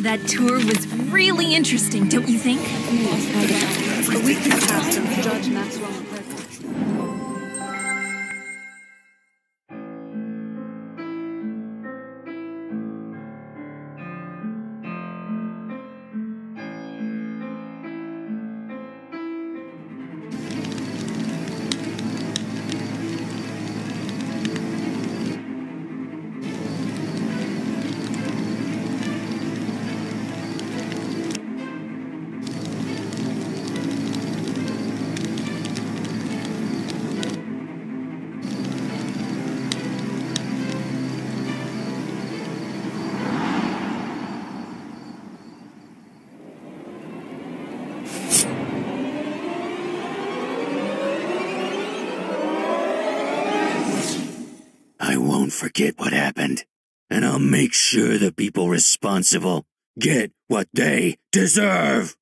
That tour was really interesting, don't you think? Yes, I do. A week has passed since Judge Maxwell and forget what happened, and I'll make sure the people responsible get what they deserve.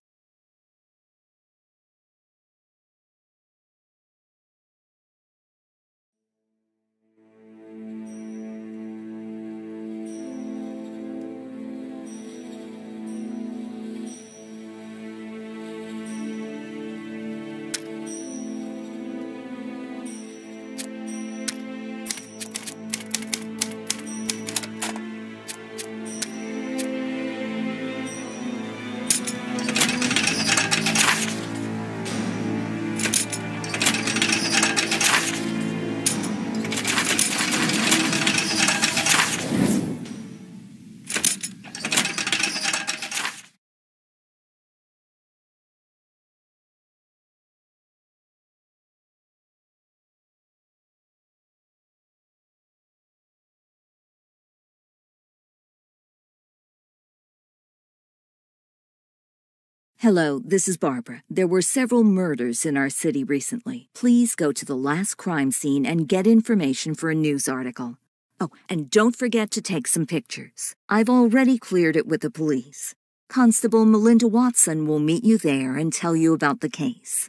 Hello, this is Barbara. There were several murders in our city recently. Please go to the last crime scene and get information for a news article. Oh, and don't forget to take some pictures. I've already cleared it with the police. Constable Melinda Watson will meet you there and tell you about the case.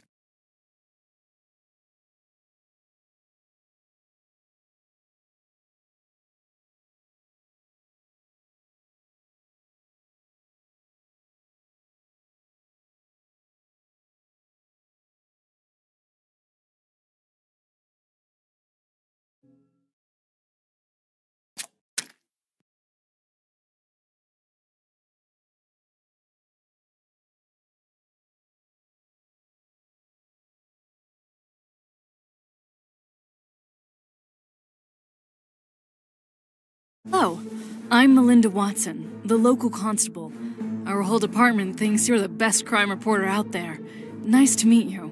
Hello, I'm Melinda Watson, the local constable. Our whole department thinks you're the best crime reporter out there. Nice to meet you.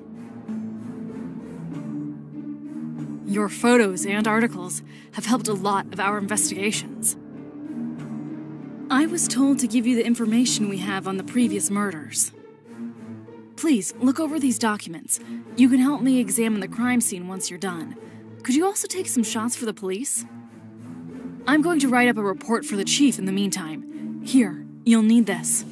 Your photos and articles have helped a lot of our investigations. I was told to give you the information we have on the previous murders. Please, look over these documents. You can help me examine the crime scene once you're done. Could you also take some shots for the police? I'm going to write up a report for the chief in the meantime. Here, you'll need this.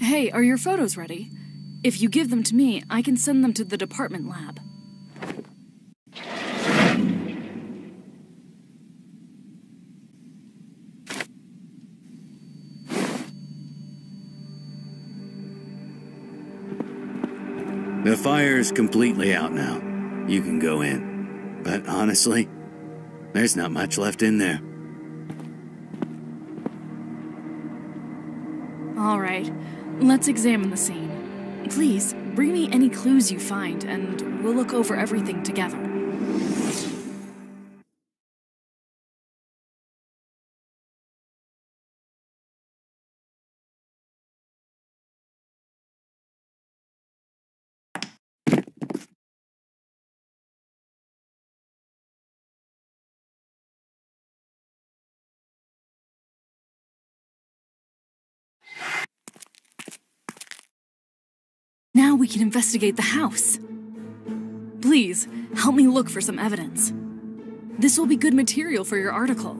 Hey, are your photos ready? If you give them to me, I can send them to the department lab. The fire's completely out now. You can go in. But honestly, there's not much left in there. All right, let's examine the scene. Please, bring me any clues you find, and we'll look over everything together. Now we can investigate the house. Please, help me look for some evidence. This will be good material for your article.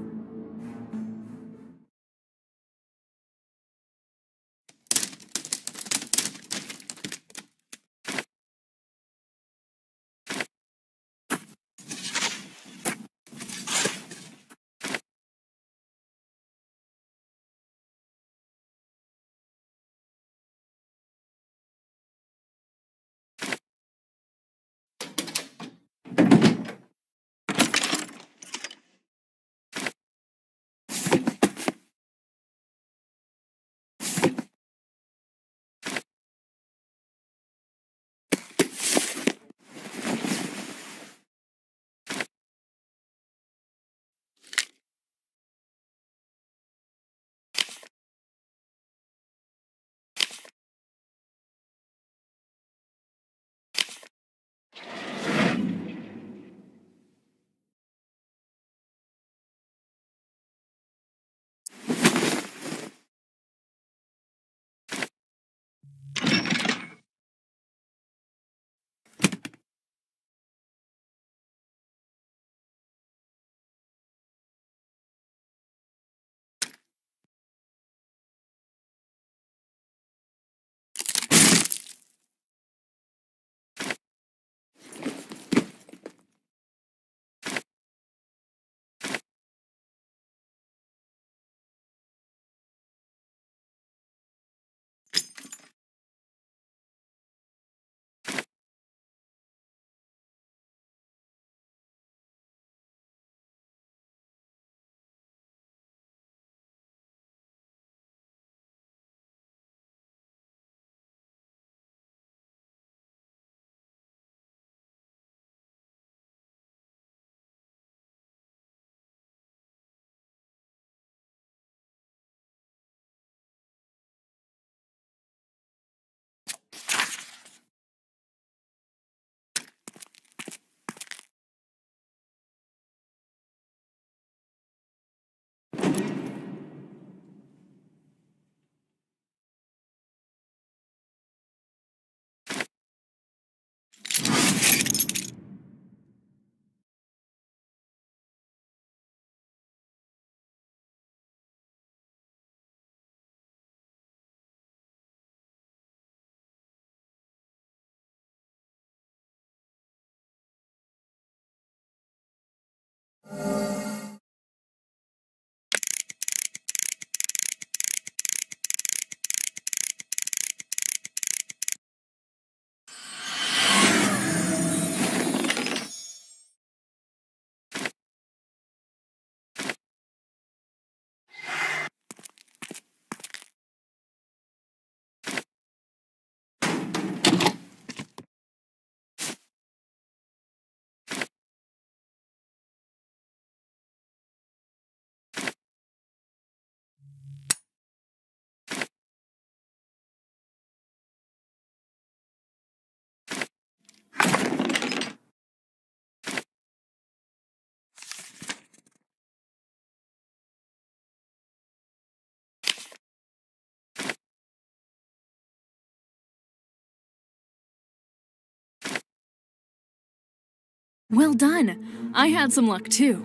Well done. I had some luck too.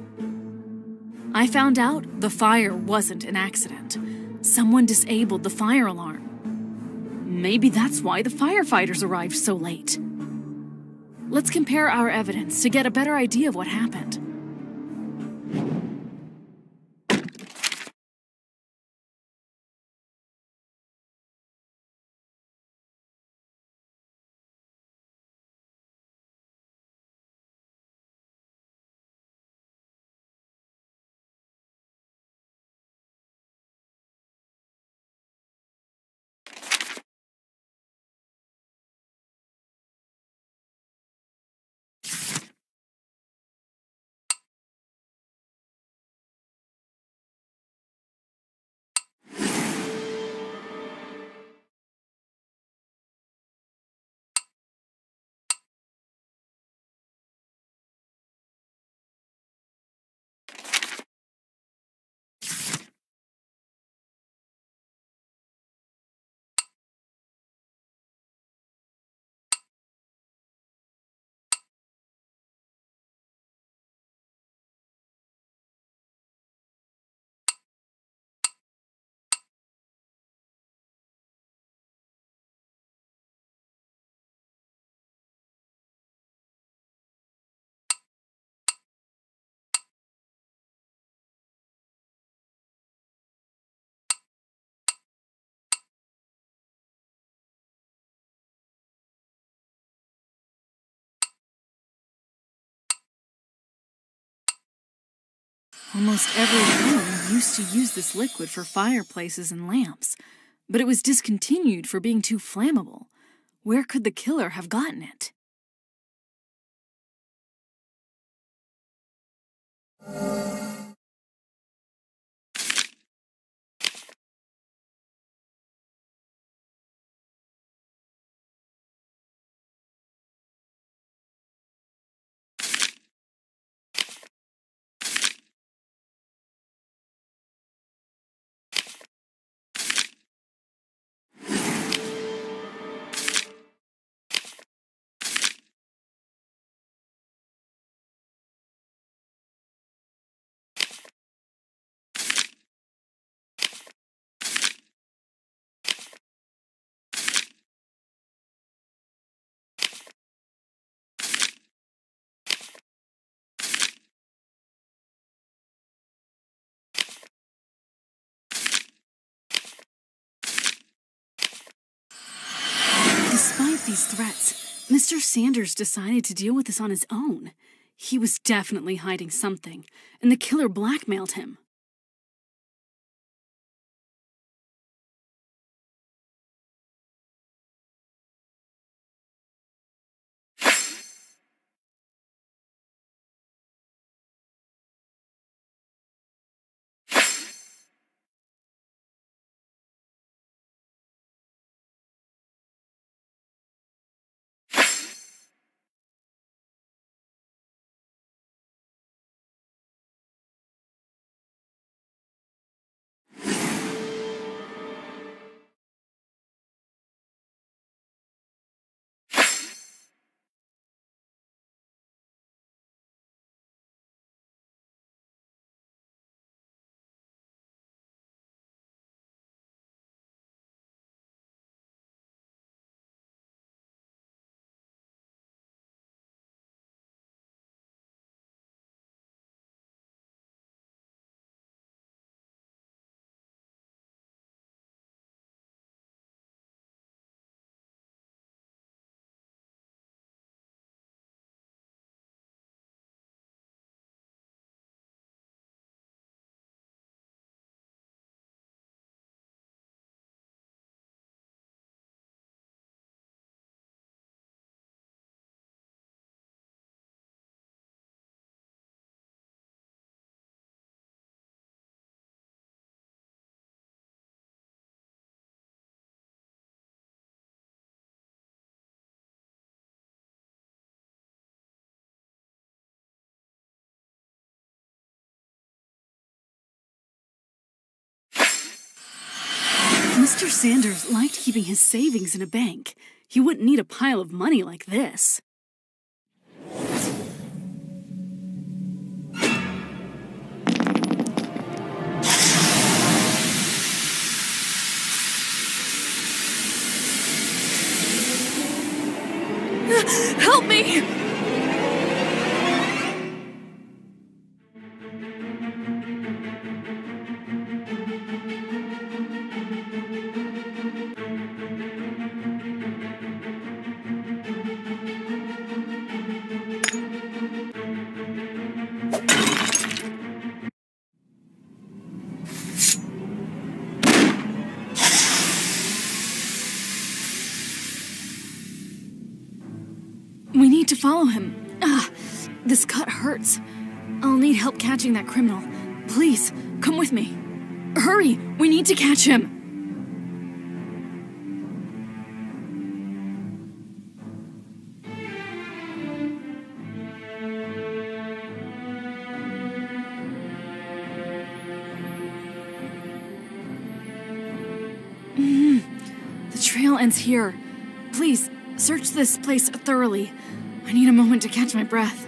I found out the fire wasn't an accident. Someone disabled the fire alarm. Maybe that's why the firefighters arrived so late. Let's compare our evidence to get a better idea of what happened. Almost every room used to use this liquid for fireplaces and lamps, but it was discontinued for being too flammable. Where could the killer have gotten it? Despite these threats, Mr. Sanders decided to deal with this on his own. He was definitely hiding something, and the killer blackmailed him. Mr. Sanders liked keeping his savings in a bank. He wouldn't need a pile of money like this. Help me! Follow him. Ah, this cut hurts. I'll need help catching that criminal. Please, come with me. Hurry, we need to catch him. The trail ends here. Please, search this place thoroughly. I need a moment to catch my breath.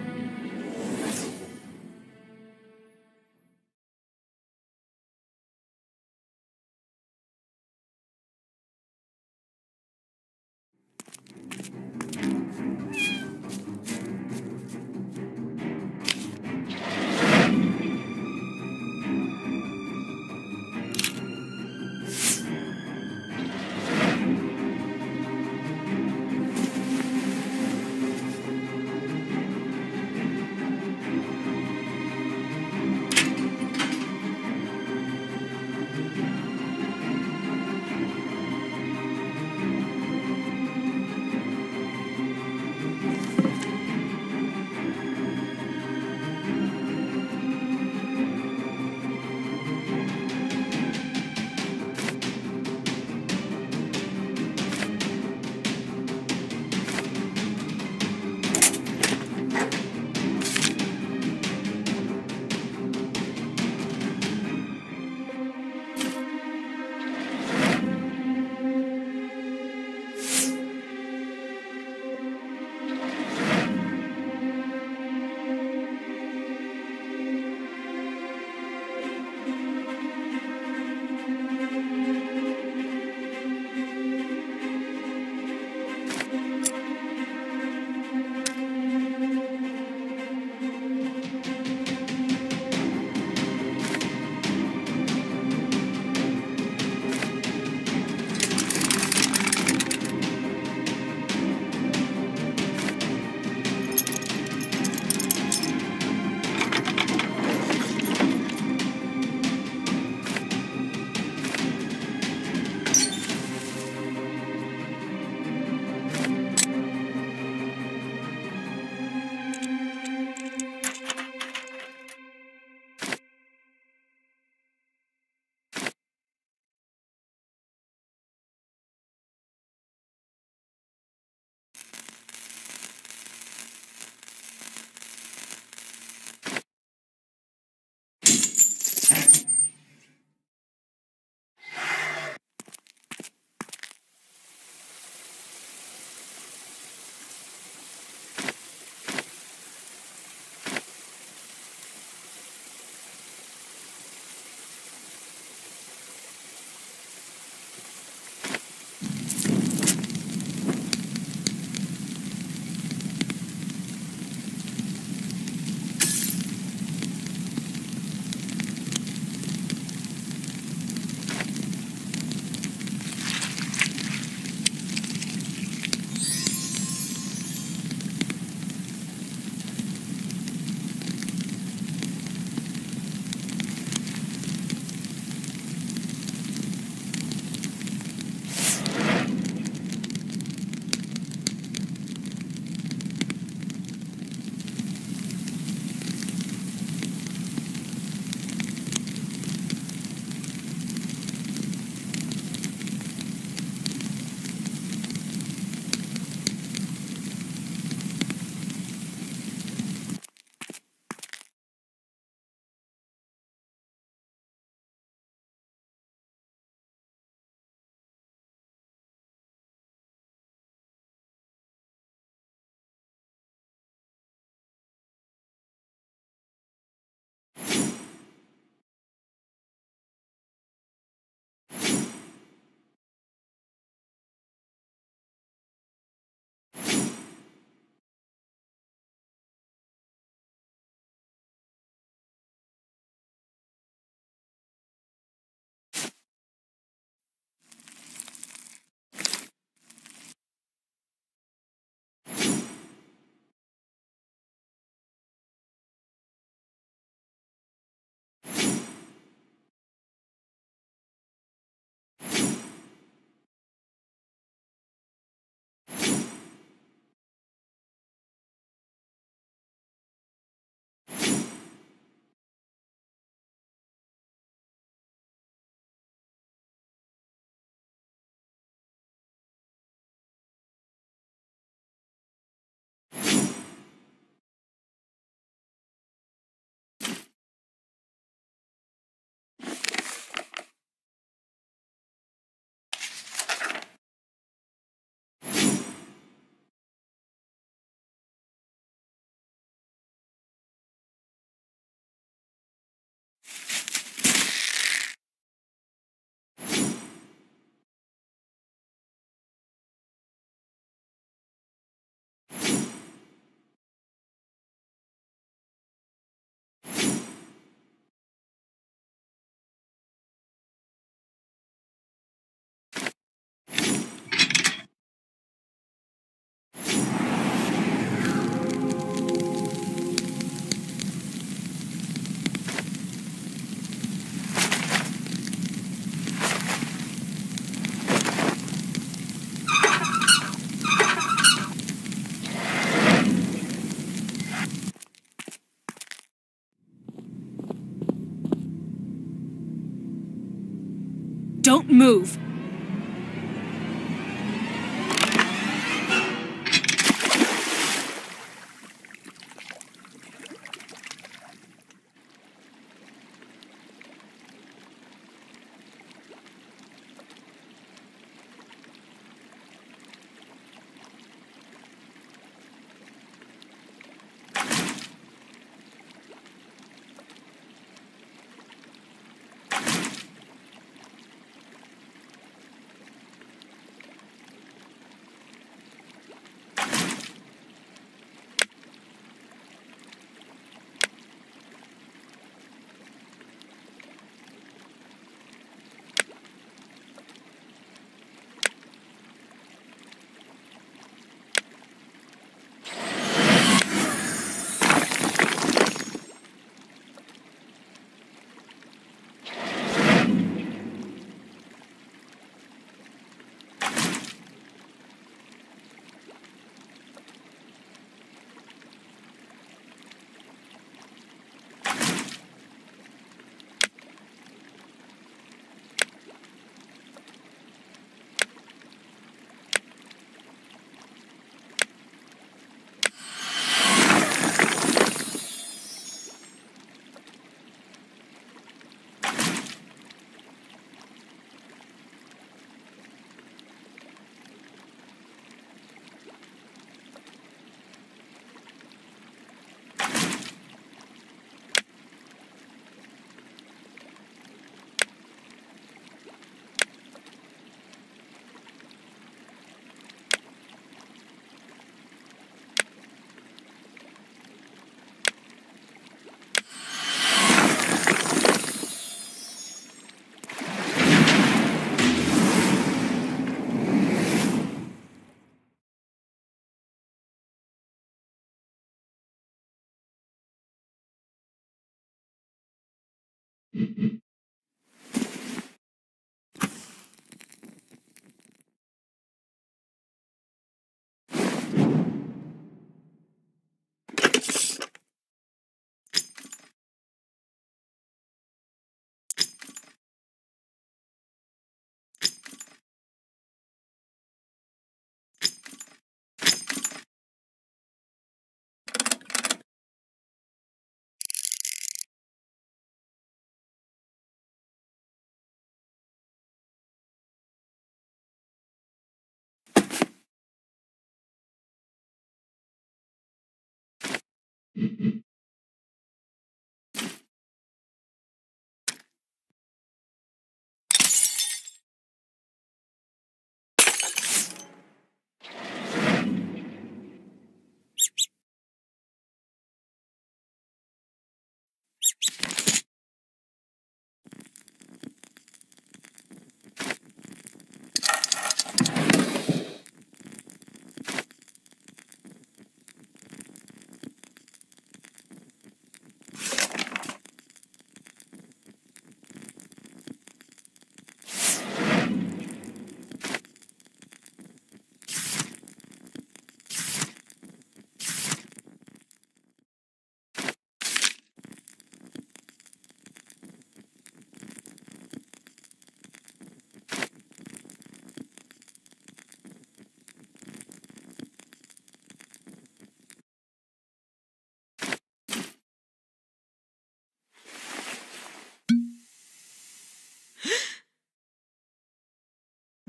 move.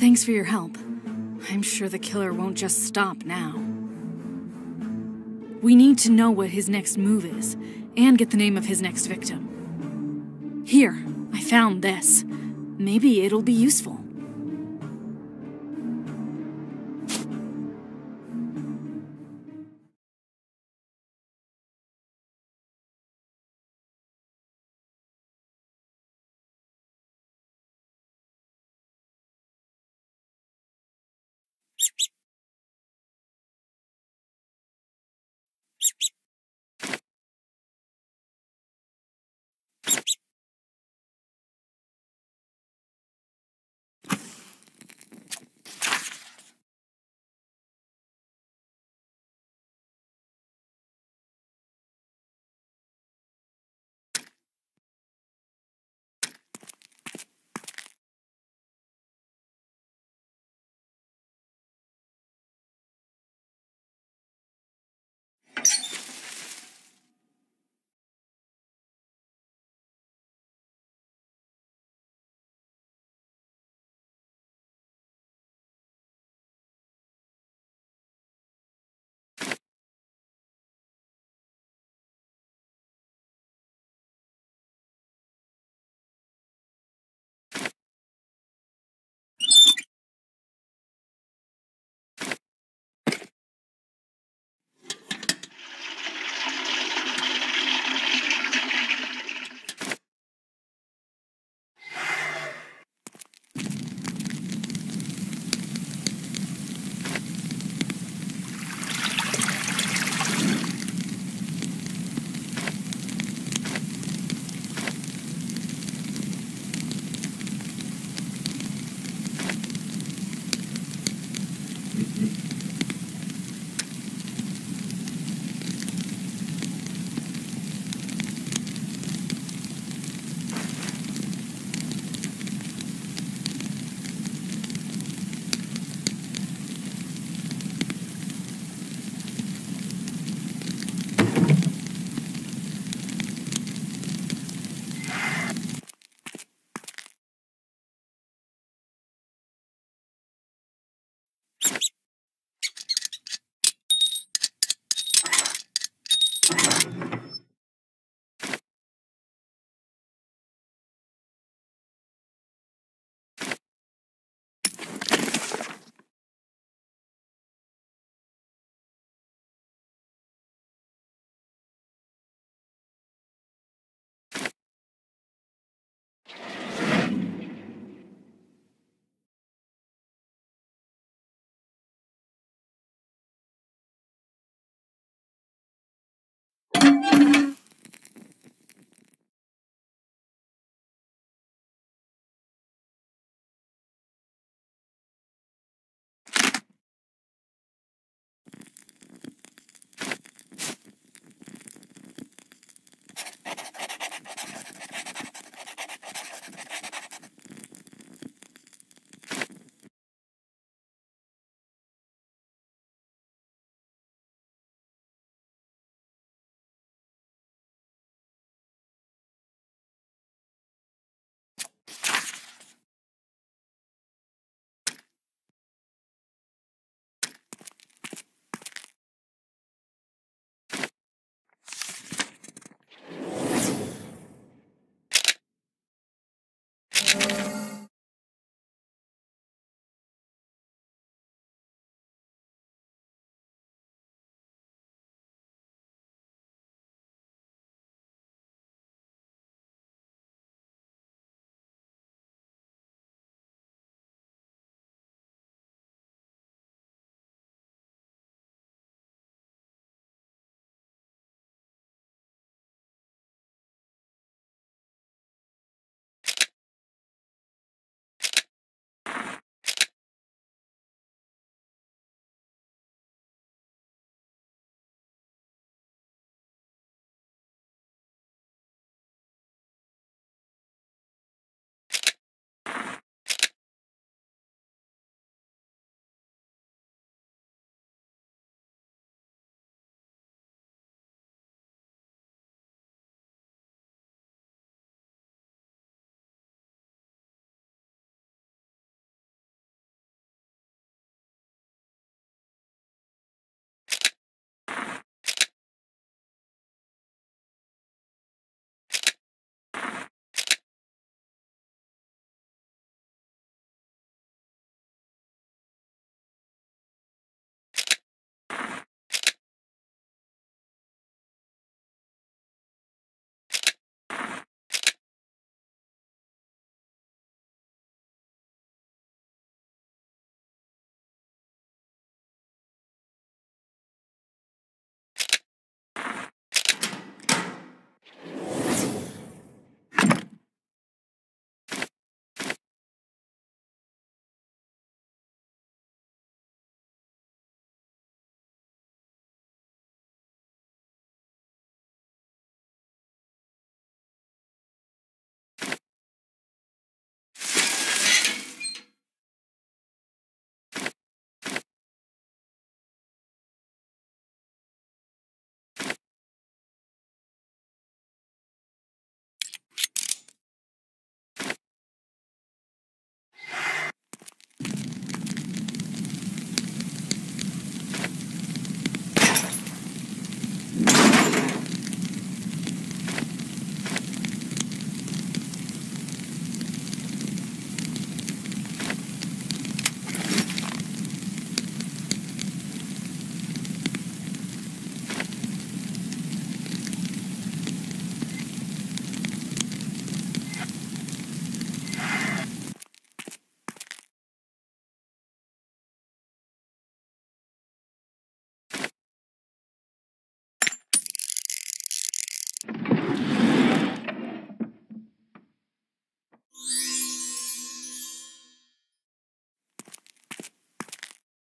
Thanks for your help. I'm sure the killer won't just stop now. We need to know what his next move is, and get the name of his next victim. Here, I found this. Maybe it'll be useful.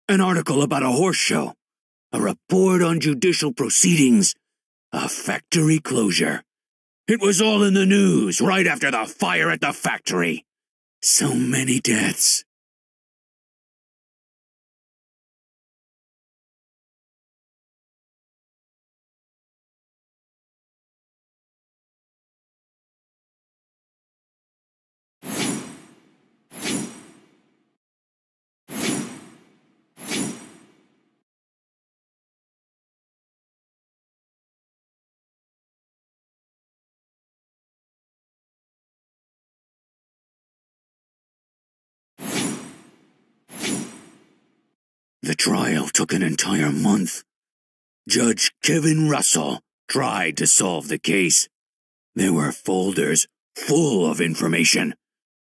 an article about a horse show, a report on judicial proceedings, a factory closure. It was all in the news right after the fire at the factory. So many deaths. The trial took an entire month. Judge Kevin Russell tried to solve the case. There were folders full of information,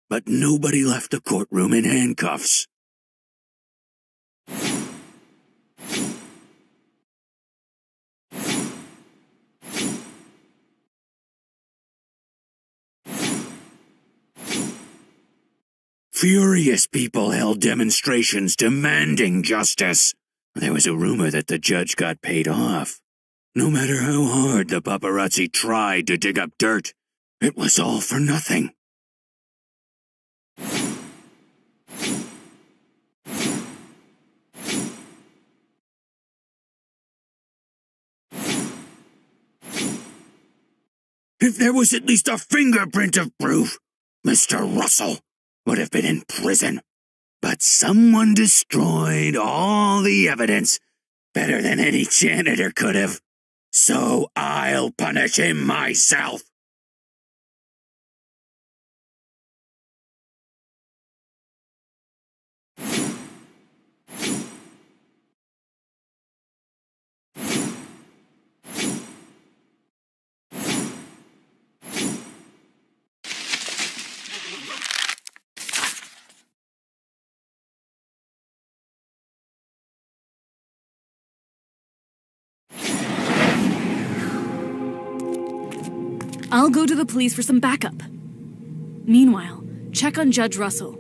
but nobody left the courtroom in handcuffs. Furious people held demonstrations demanding justice. There was a rumor that the judge got paid off. No matter how hard the paparazzi tried to dig up dirt, it was all for nothing. If there was at least a fingerprint of proof, Mr. Russell would have been in prison, but someone destroyed all the evidence better than any janitor could have, so I'll punish him myself. I'll go to the police for some backup. Meanwhile, check on Judge Russell.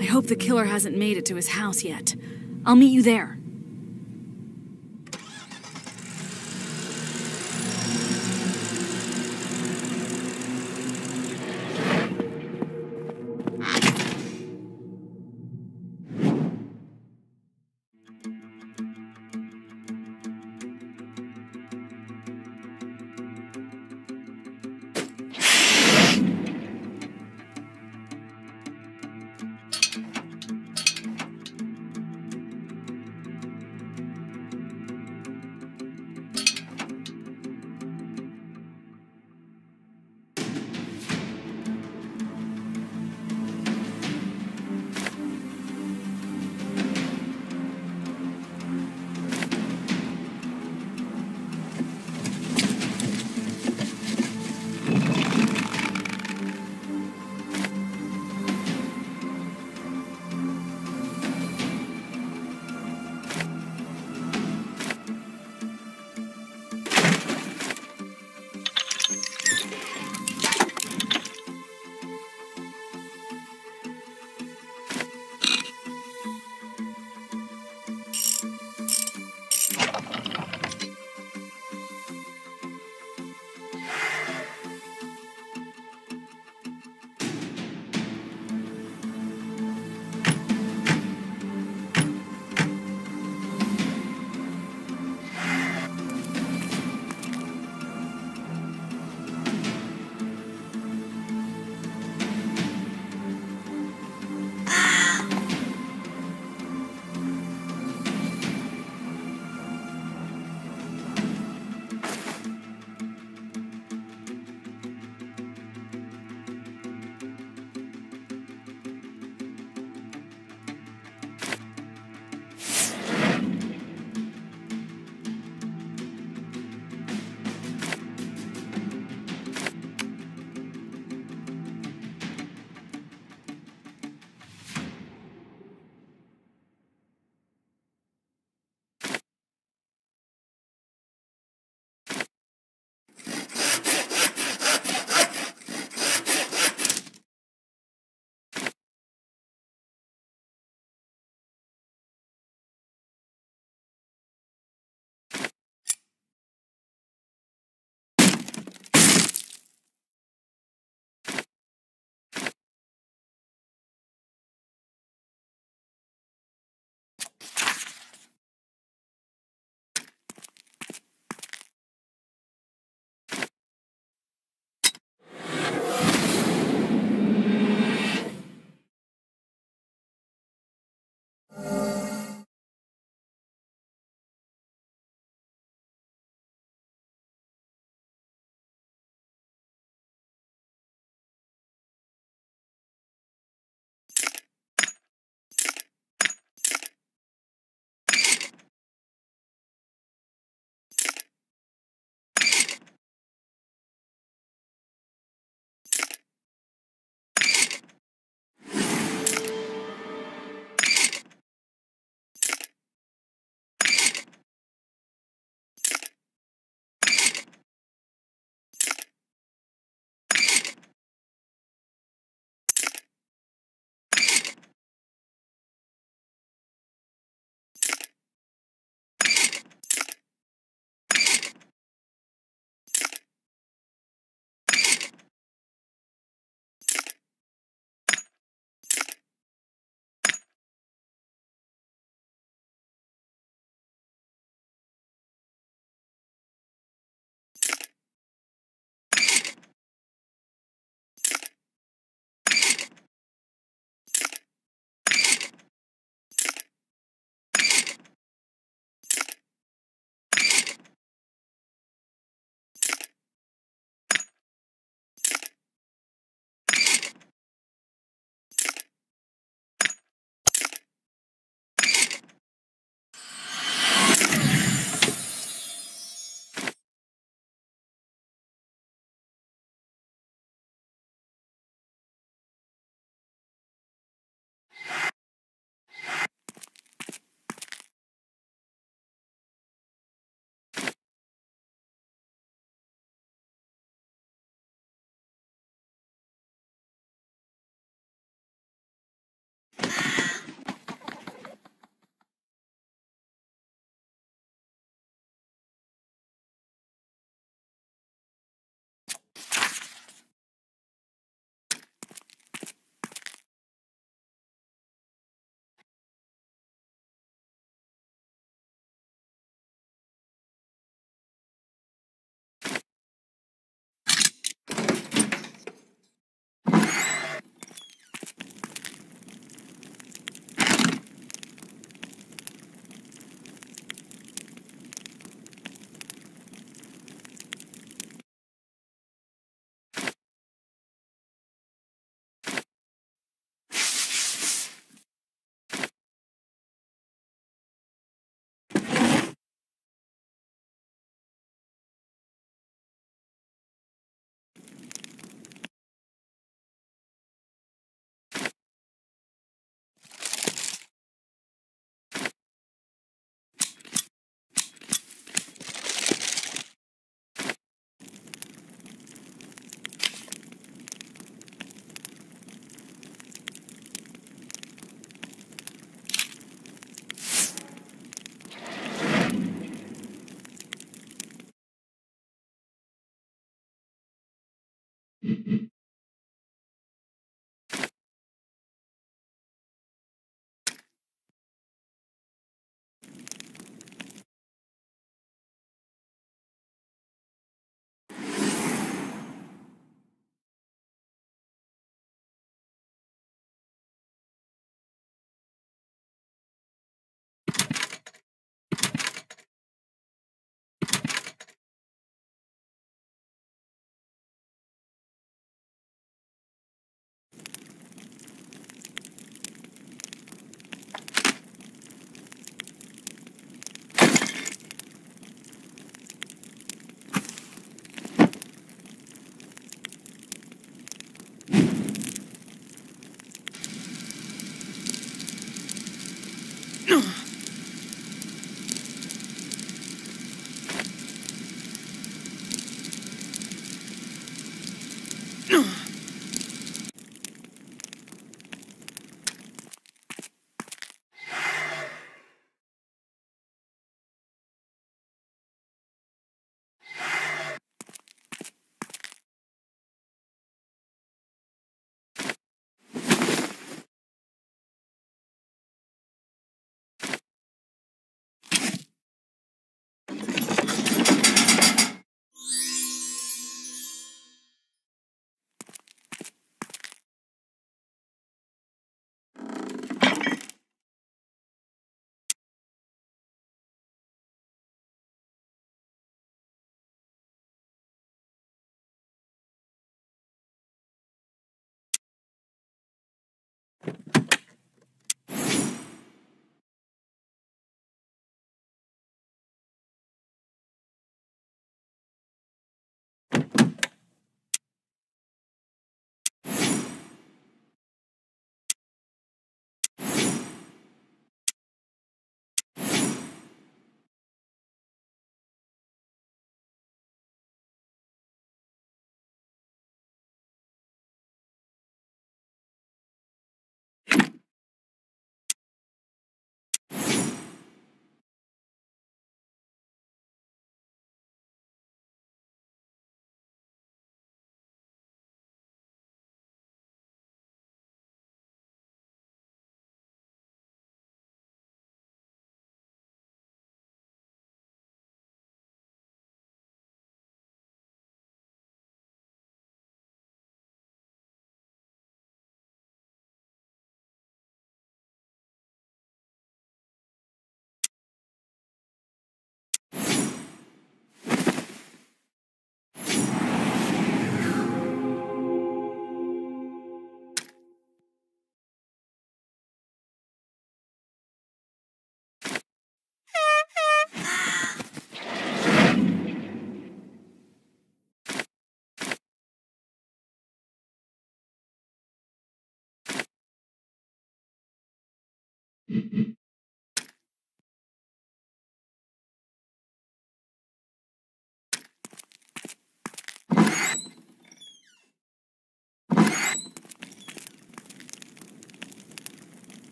I hope the killer hasn't made it to his house yet. I'll meet you there.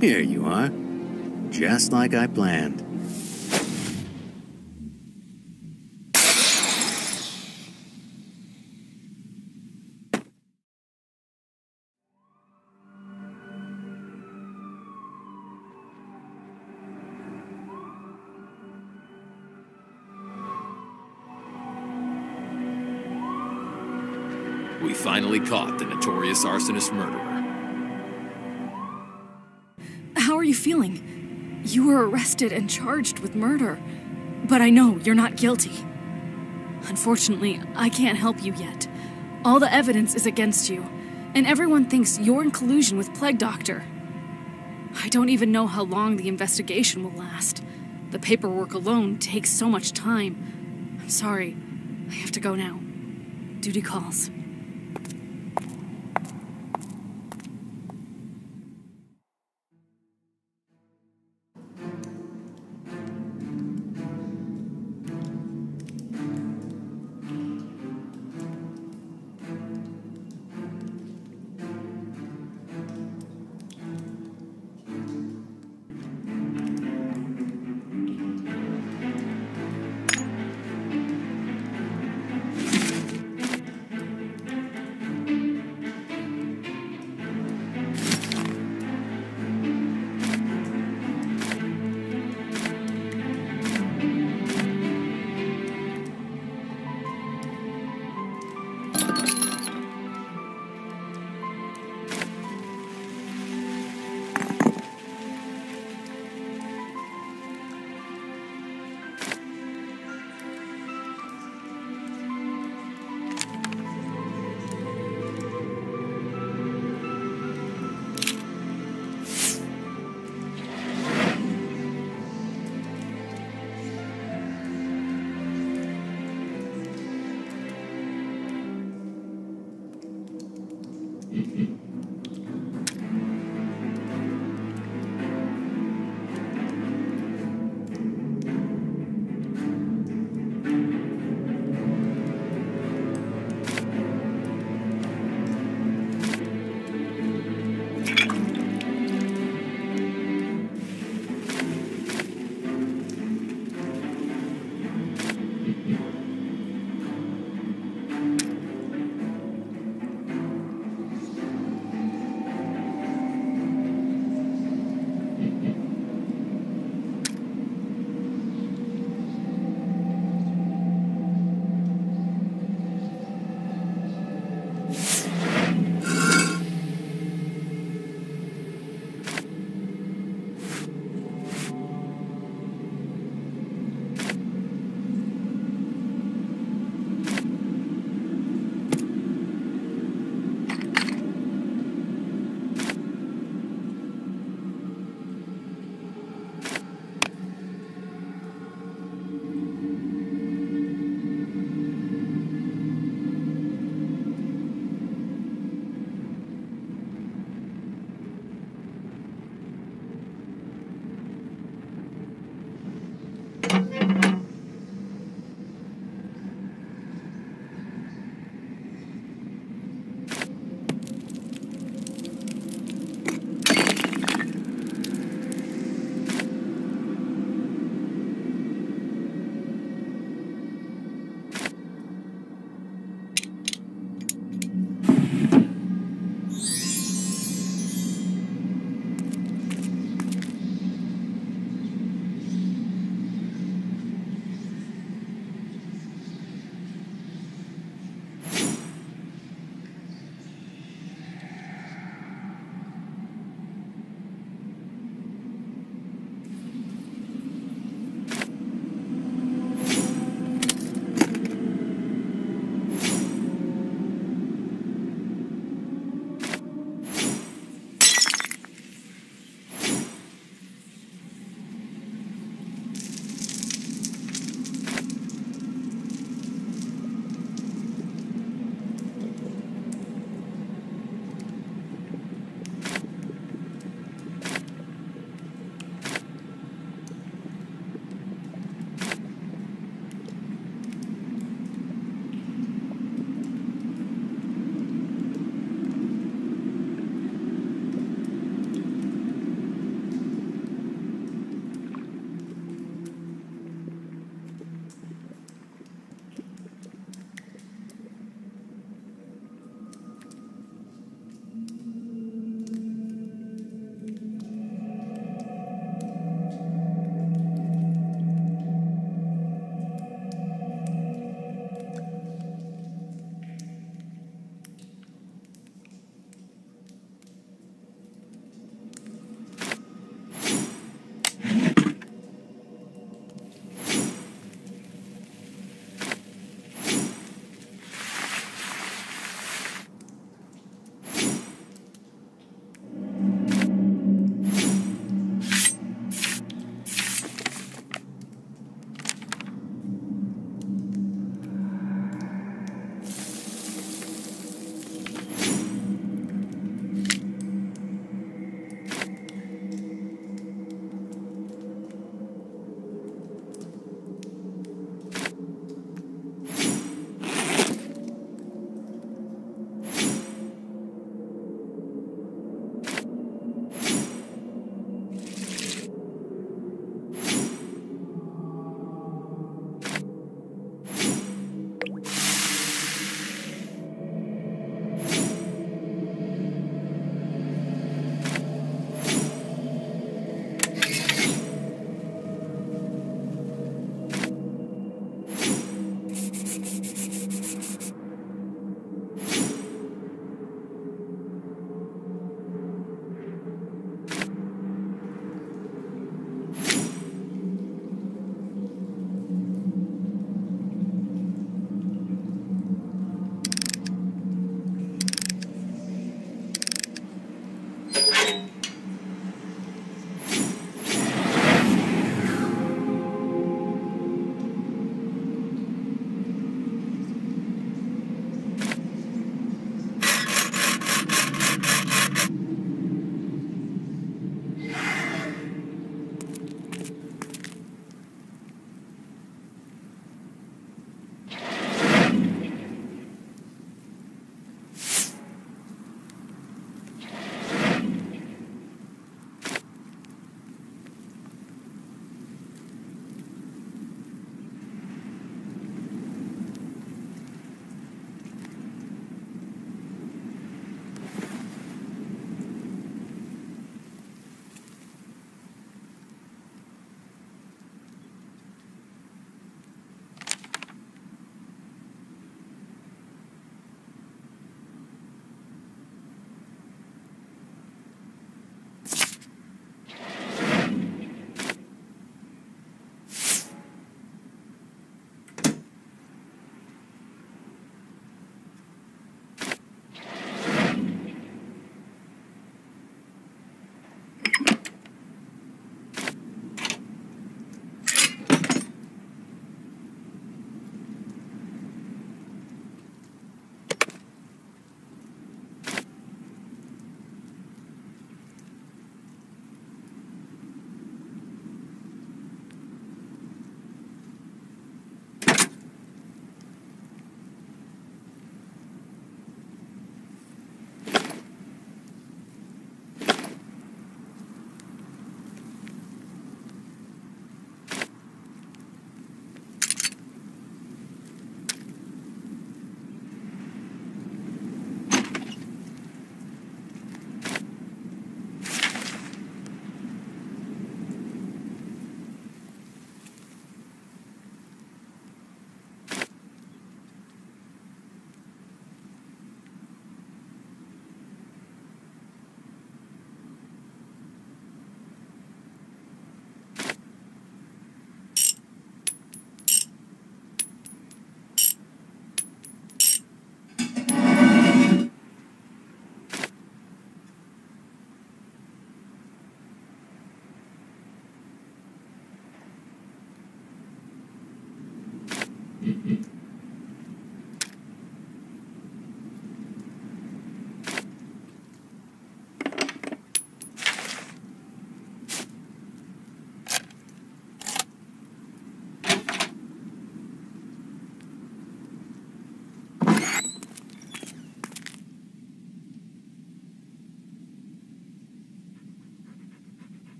Here you are, just like I planned. We finally caught the notorious arsonist murderer. How are you feeling? You were arrested and charged with murder, but I know you're not guilty. Unfortunately, I can't help you yet. All the evidence is against you, and everyone thinks you're in collusion with Plague Doctor. I don't even know how long the investigation will last. The paperwork alone takes so much time. I'm sorry. I have to go now. Duty calls.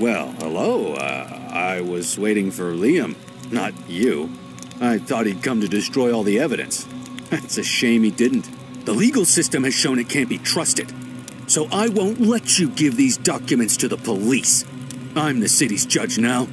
Well, hello. I was waiting for Liam, not you. I thought he'd come to destroy all the evidence. It's a shame he didn't. The legal system has shown it can't be trusted. So I won't let you give these documents to the police. I'm the city's judge now.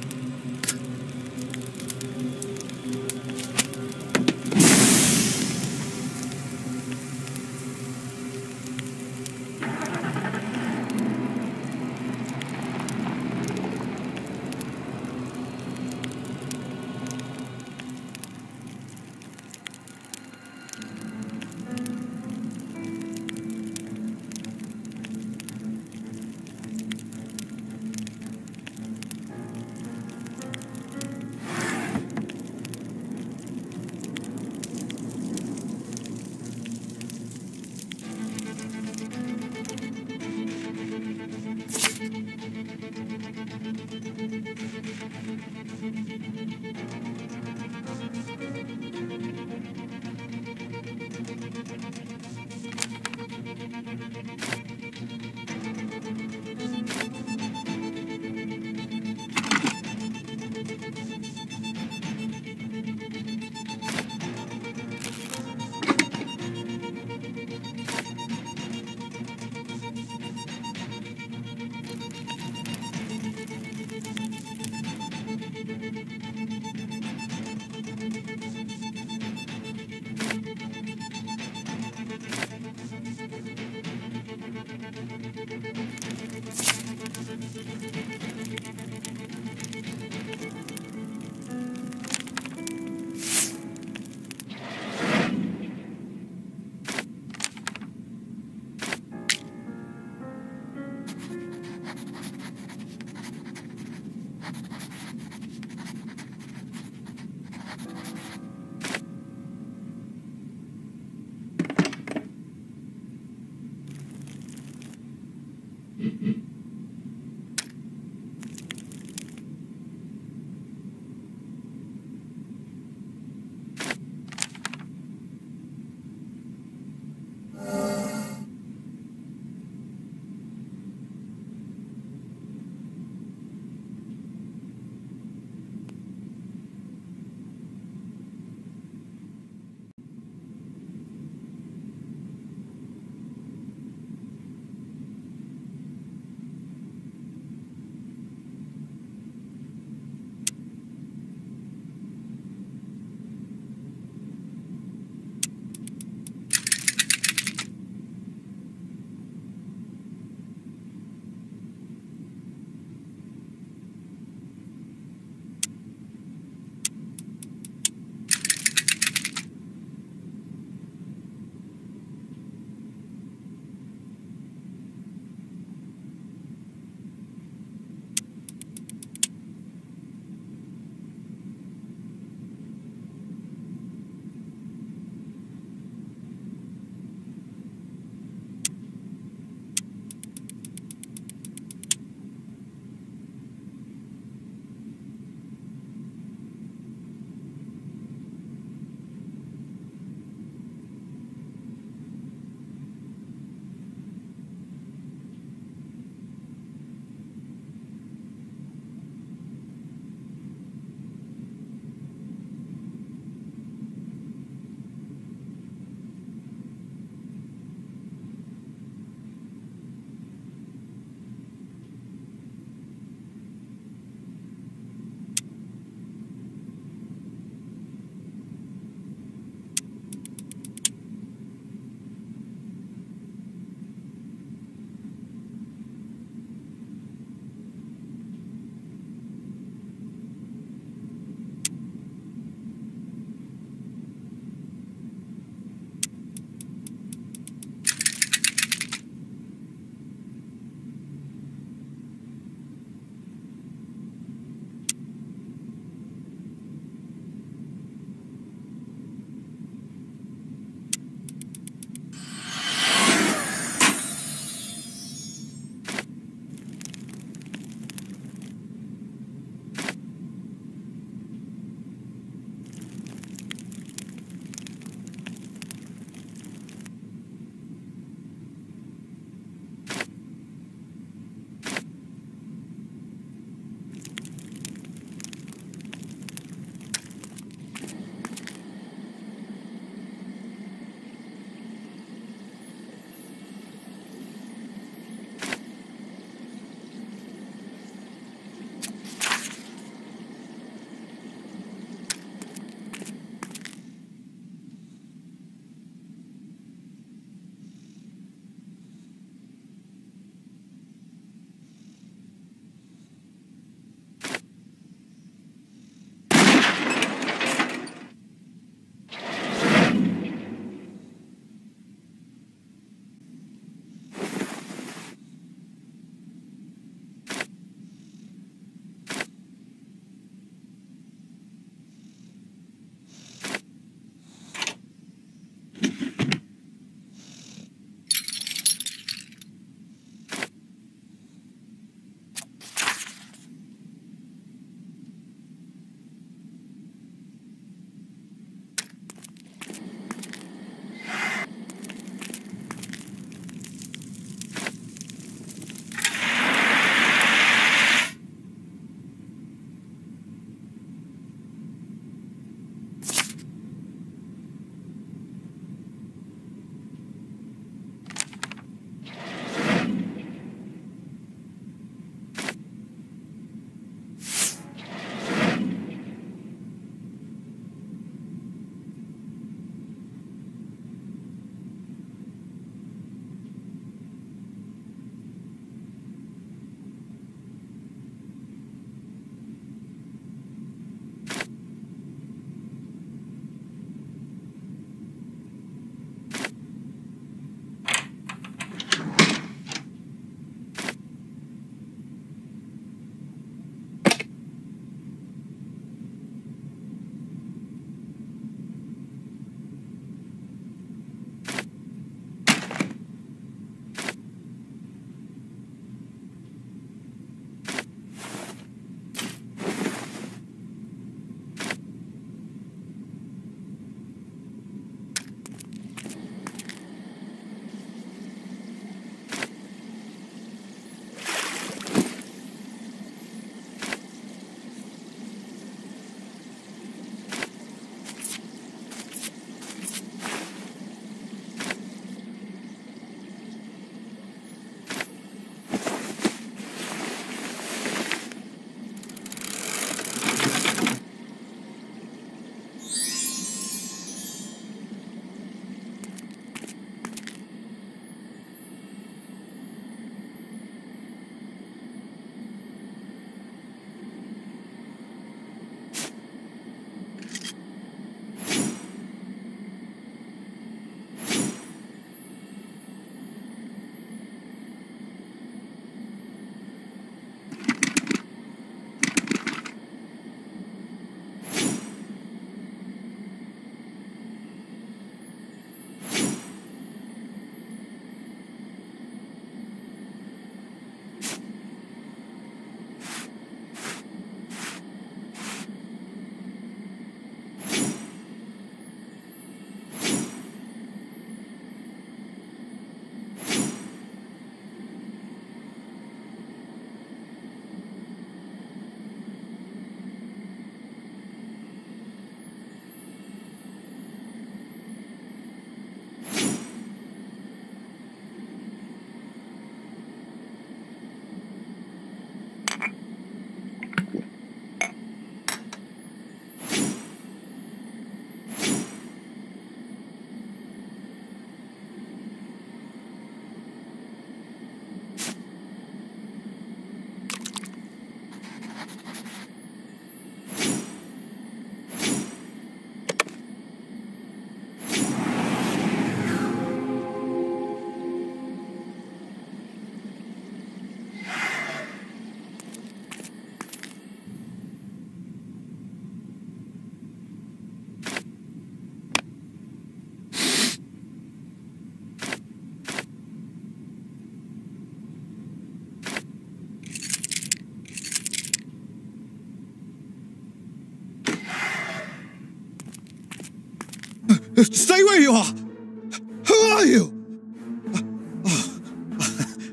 Stay where you are! Who are you?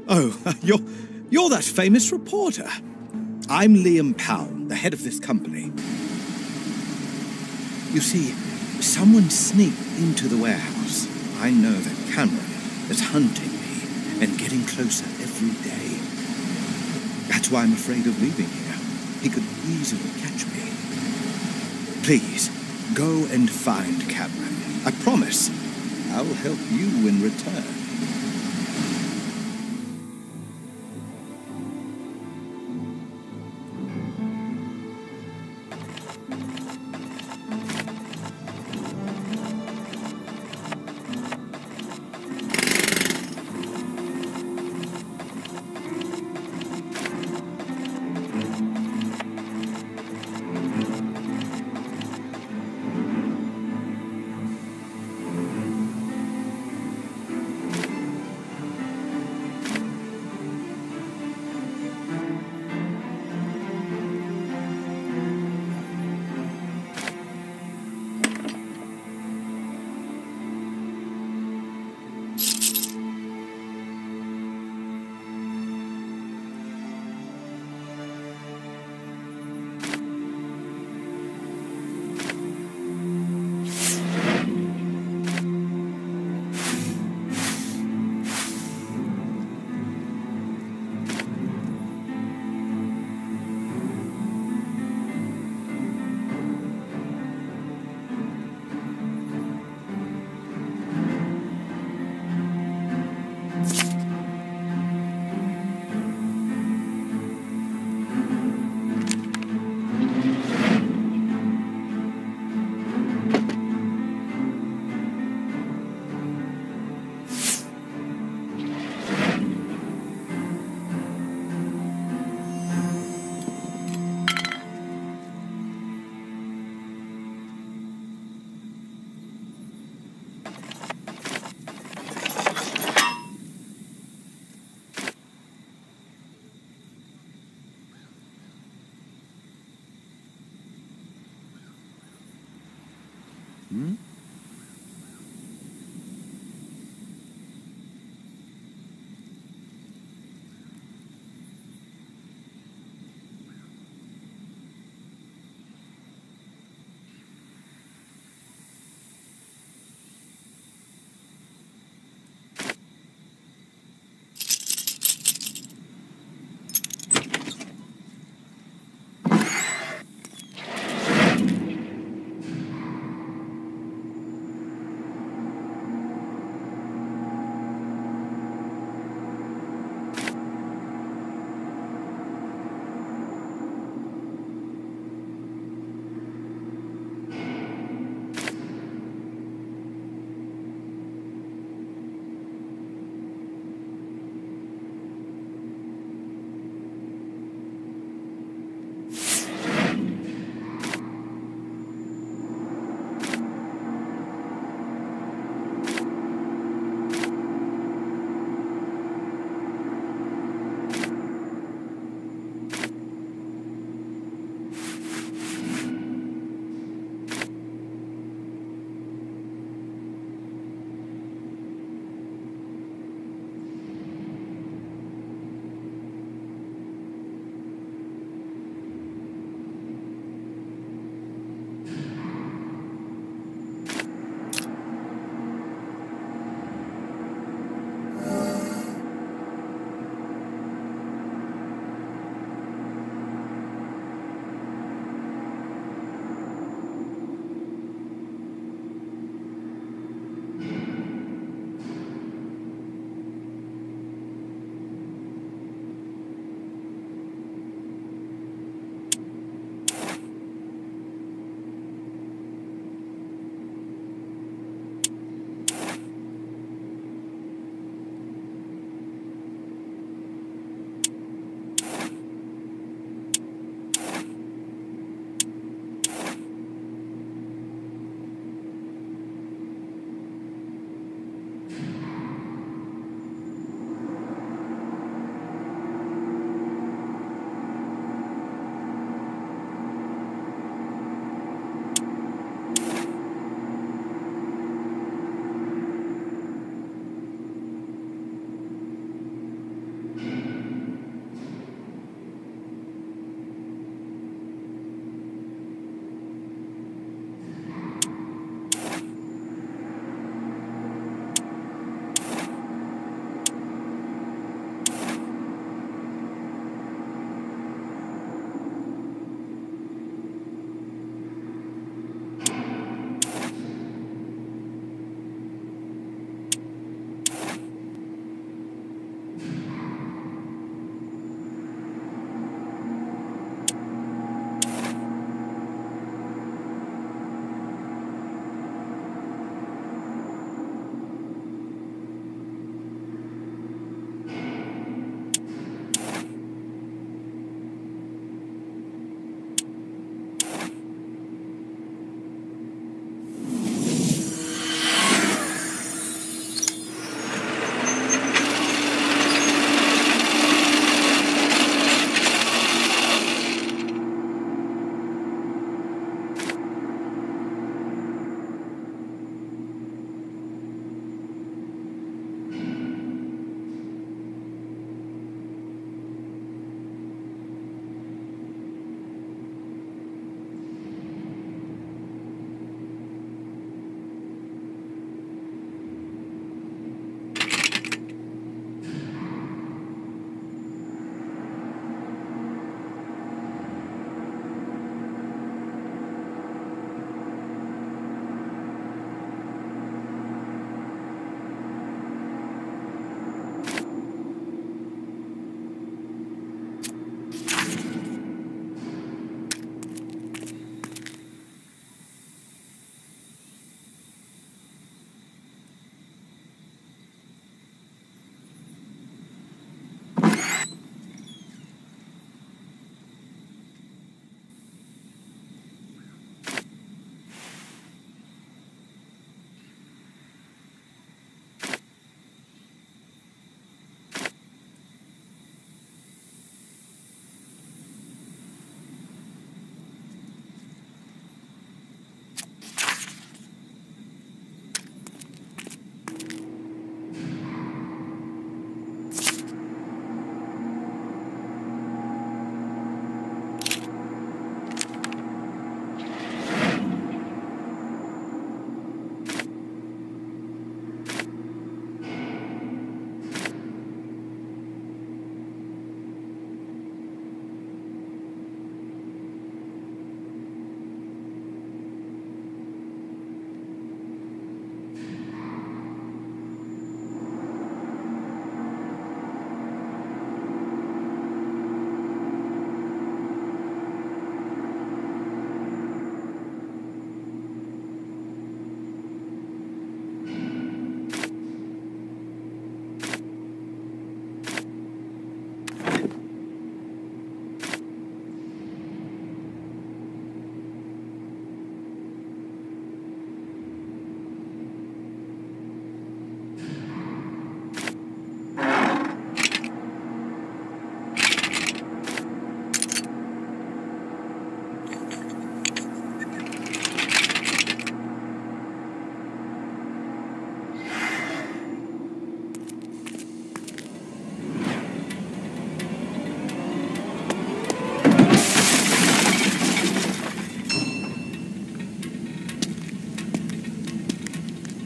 Oh, you're that famous reporter. I'm Liam Powell, the head of this company. You see, someone sneaked into the warehouse. I know that Cameron is hunting me and getting closer every day. That's why I'm afraid of leaving here. He could easily catch me. Please, go and find Cameron. I promise I'll help you in return.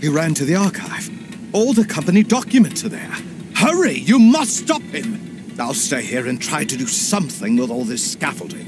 He ran to the archive. All the company documents are there. Hurry! You must stop him! I'll stay here and try to do something with all this scaffolding.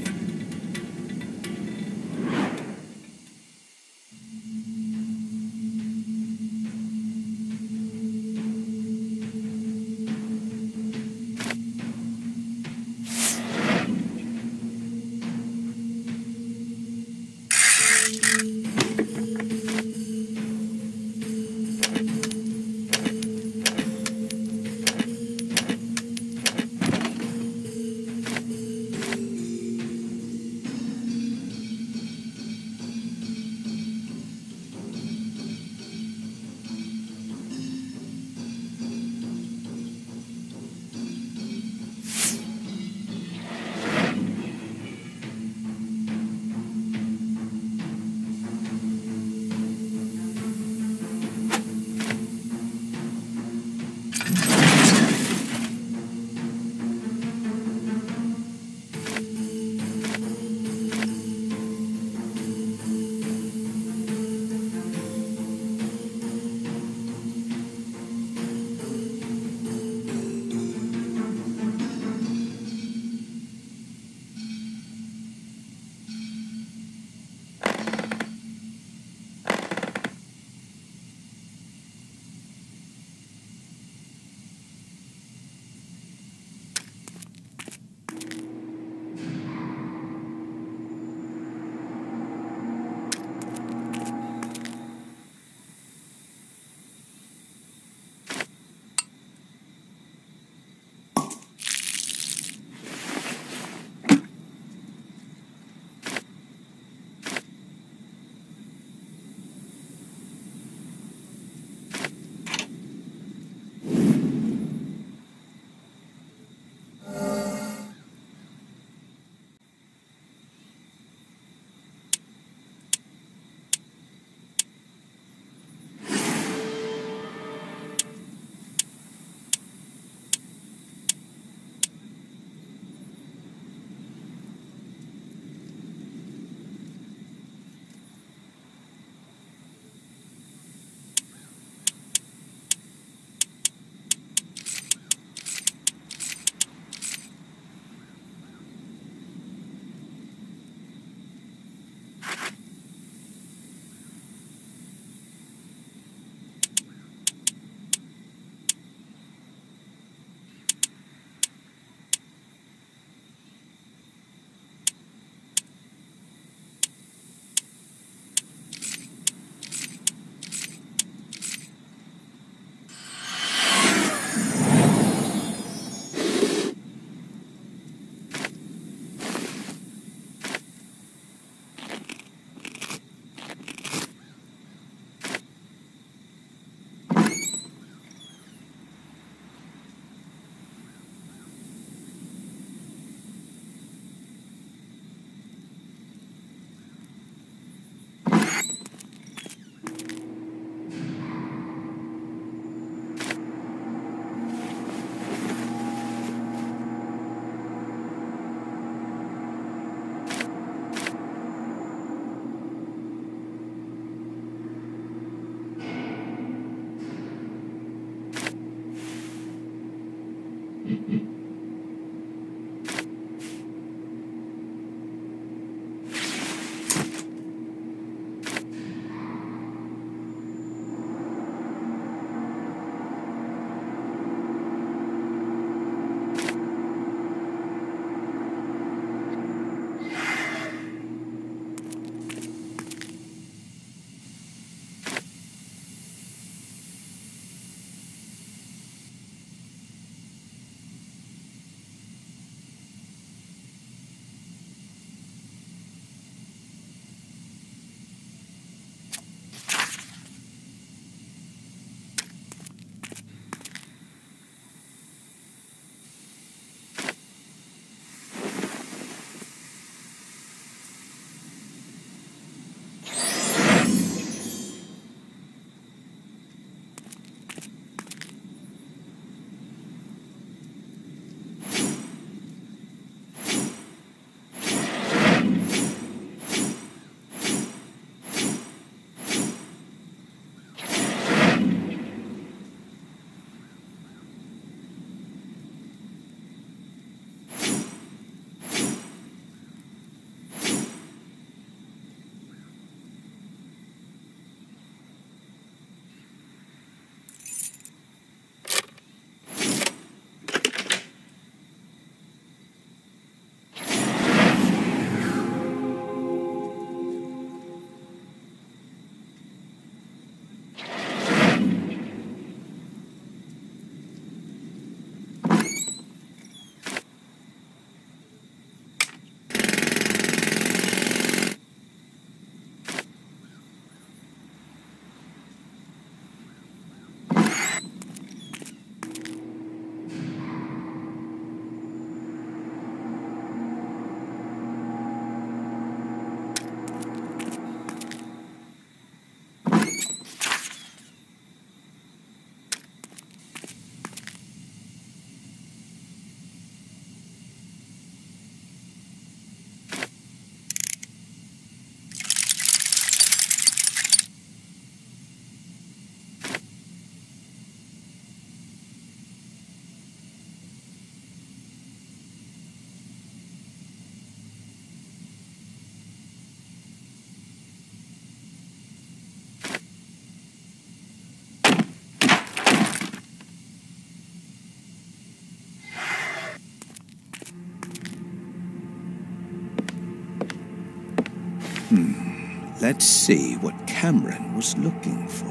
Let's see what Cameron was looking for.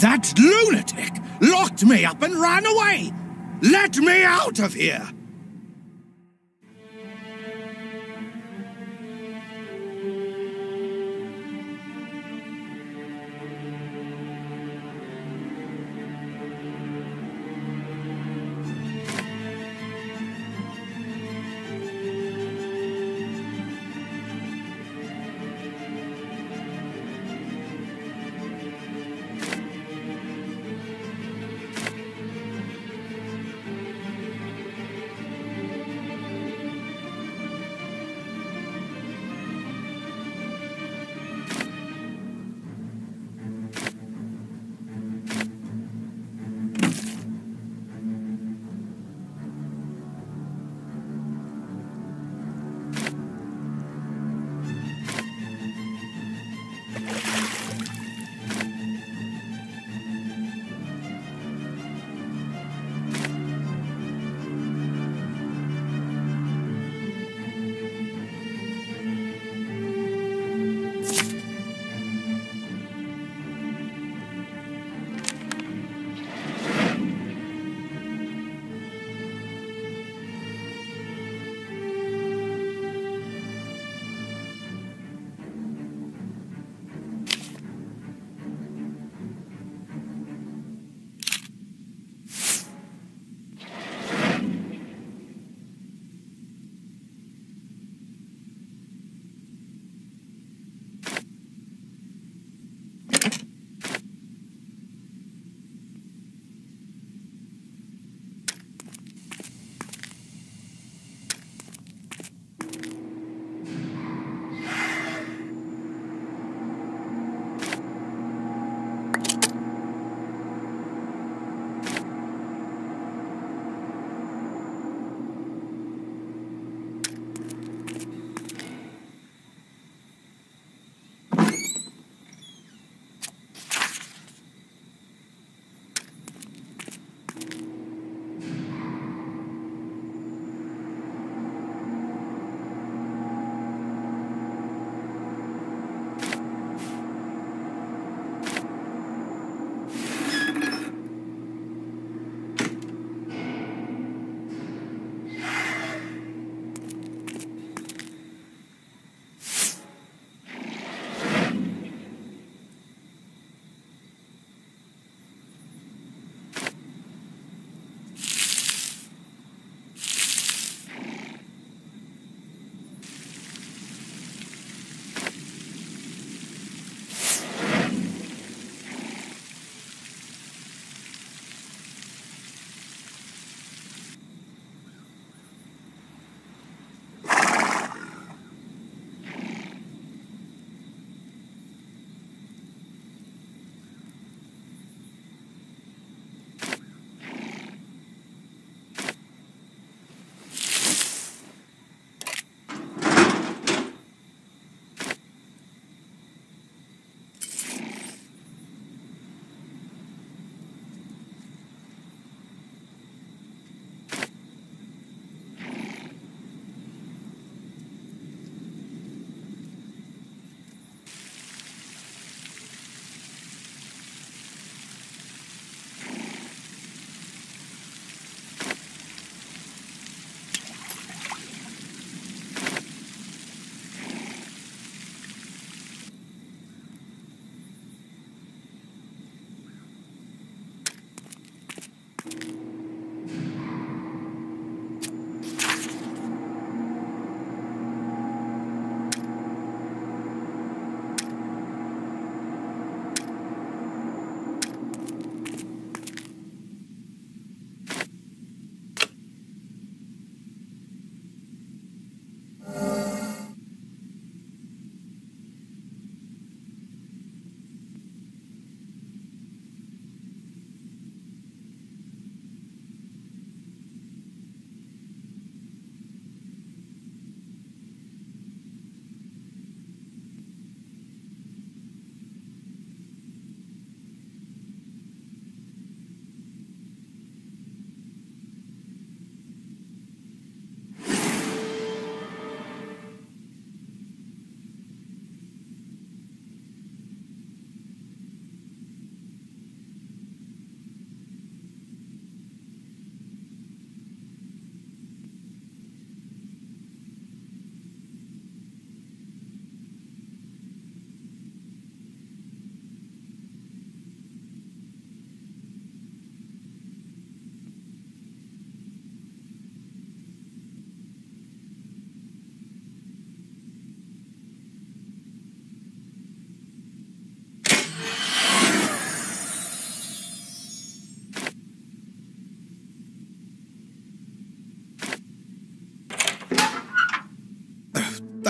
That lunatic locked me up and ran away! Let me out of here!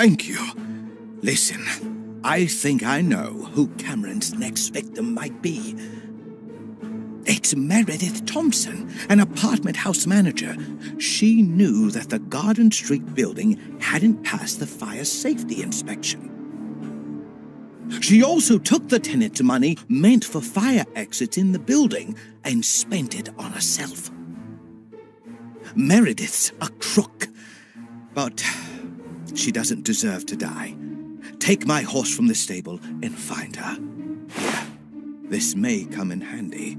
Thank you. Listen, I think I know who Cameron's next victim might be. It's Meredith Thompson, an apartment house manager. She knew that the Garden Street building hadn't passed the fire safety inspection. She also took the tenant's money meant for fire exits in the building and spent it on herself. Meredith's a crook, but she doesn't deserve to die. Take my horse from the stable and find her. Yeah, this may come in handy.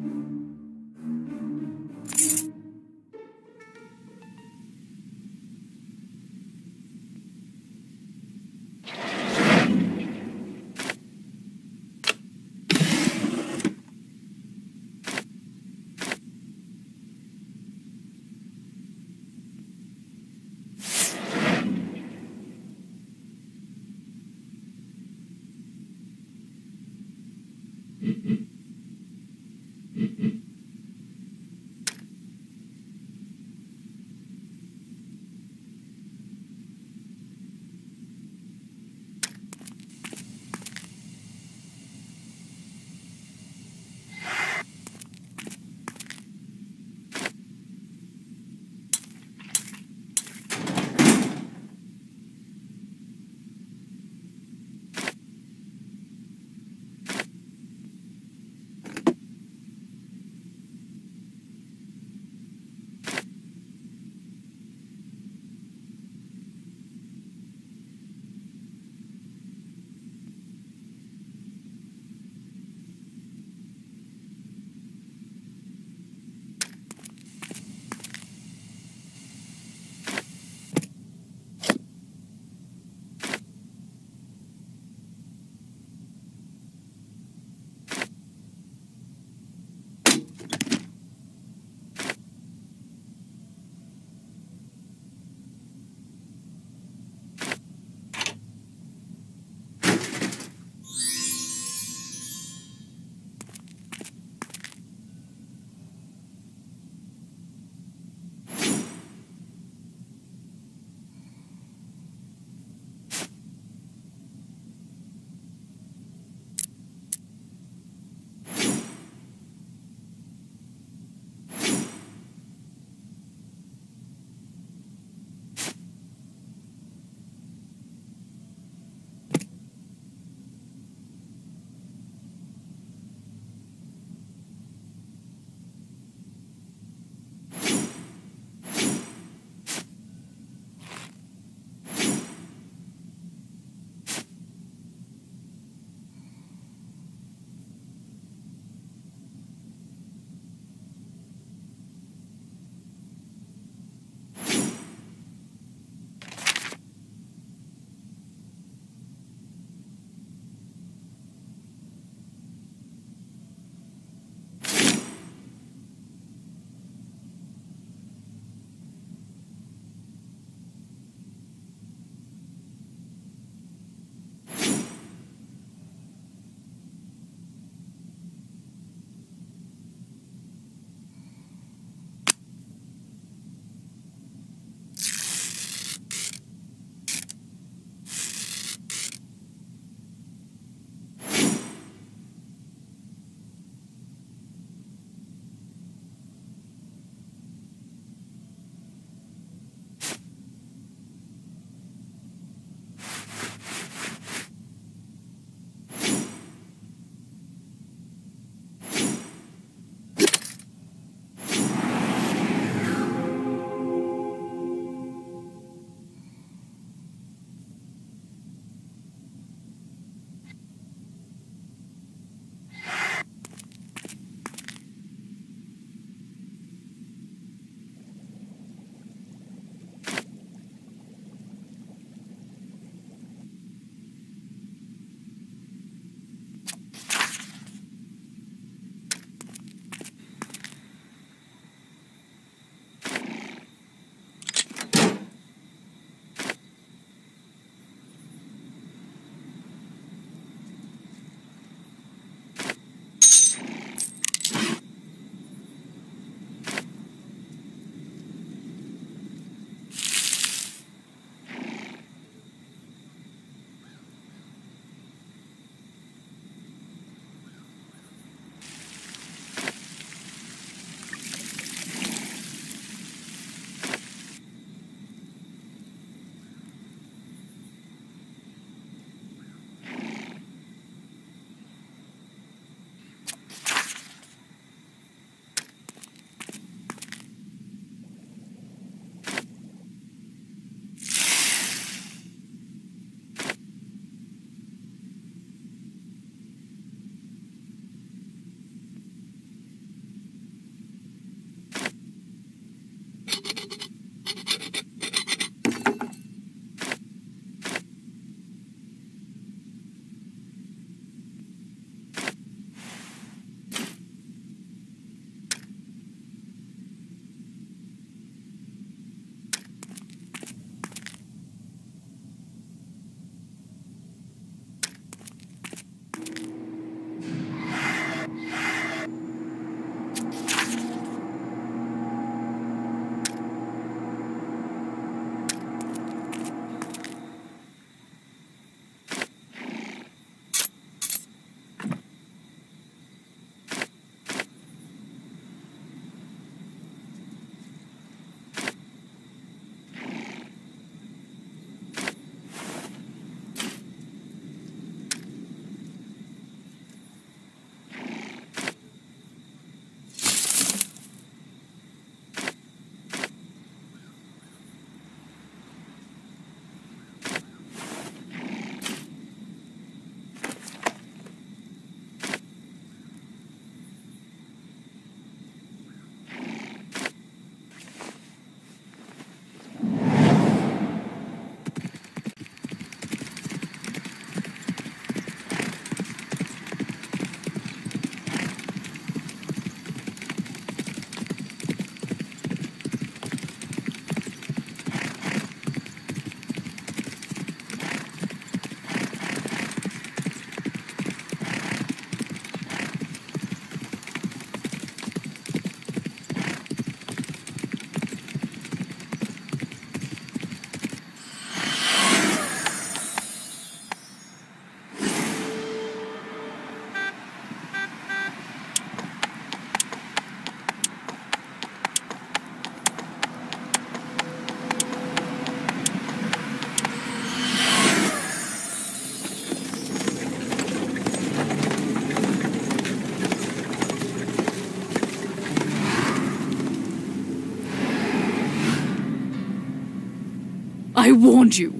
I warned you.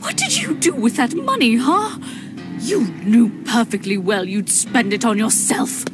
What did you do with that money, huh? You knew perfectly well you'd spend it on yourself.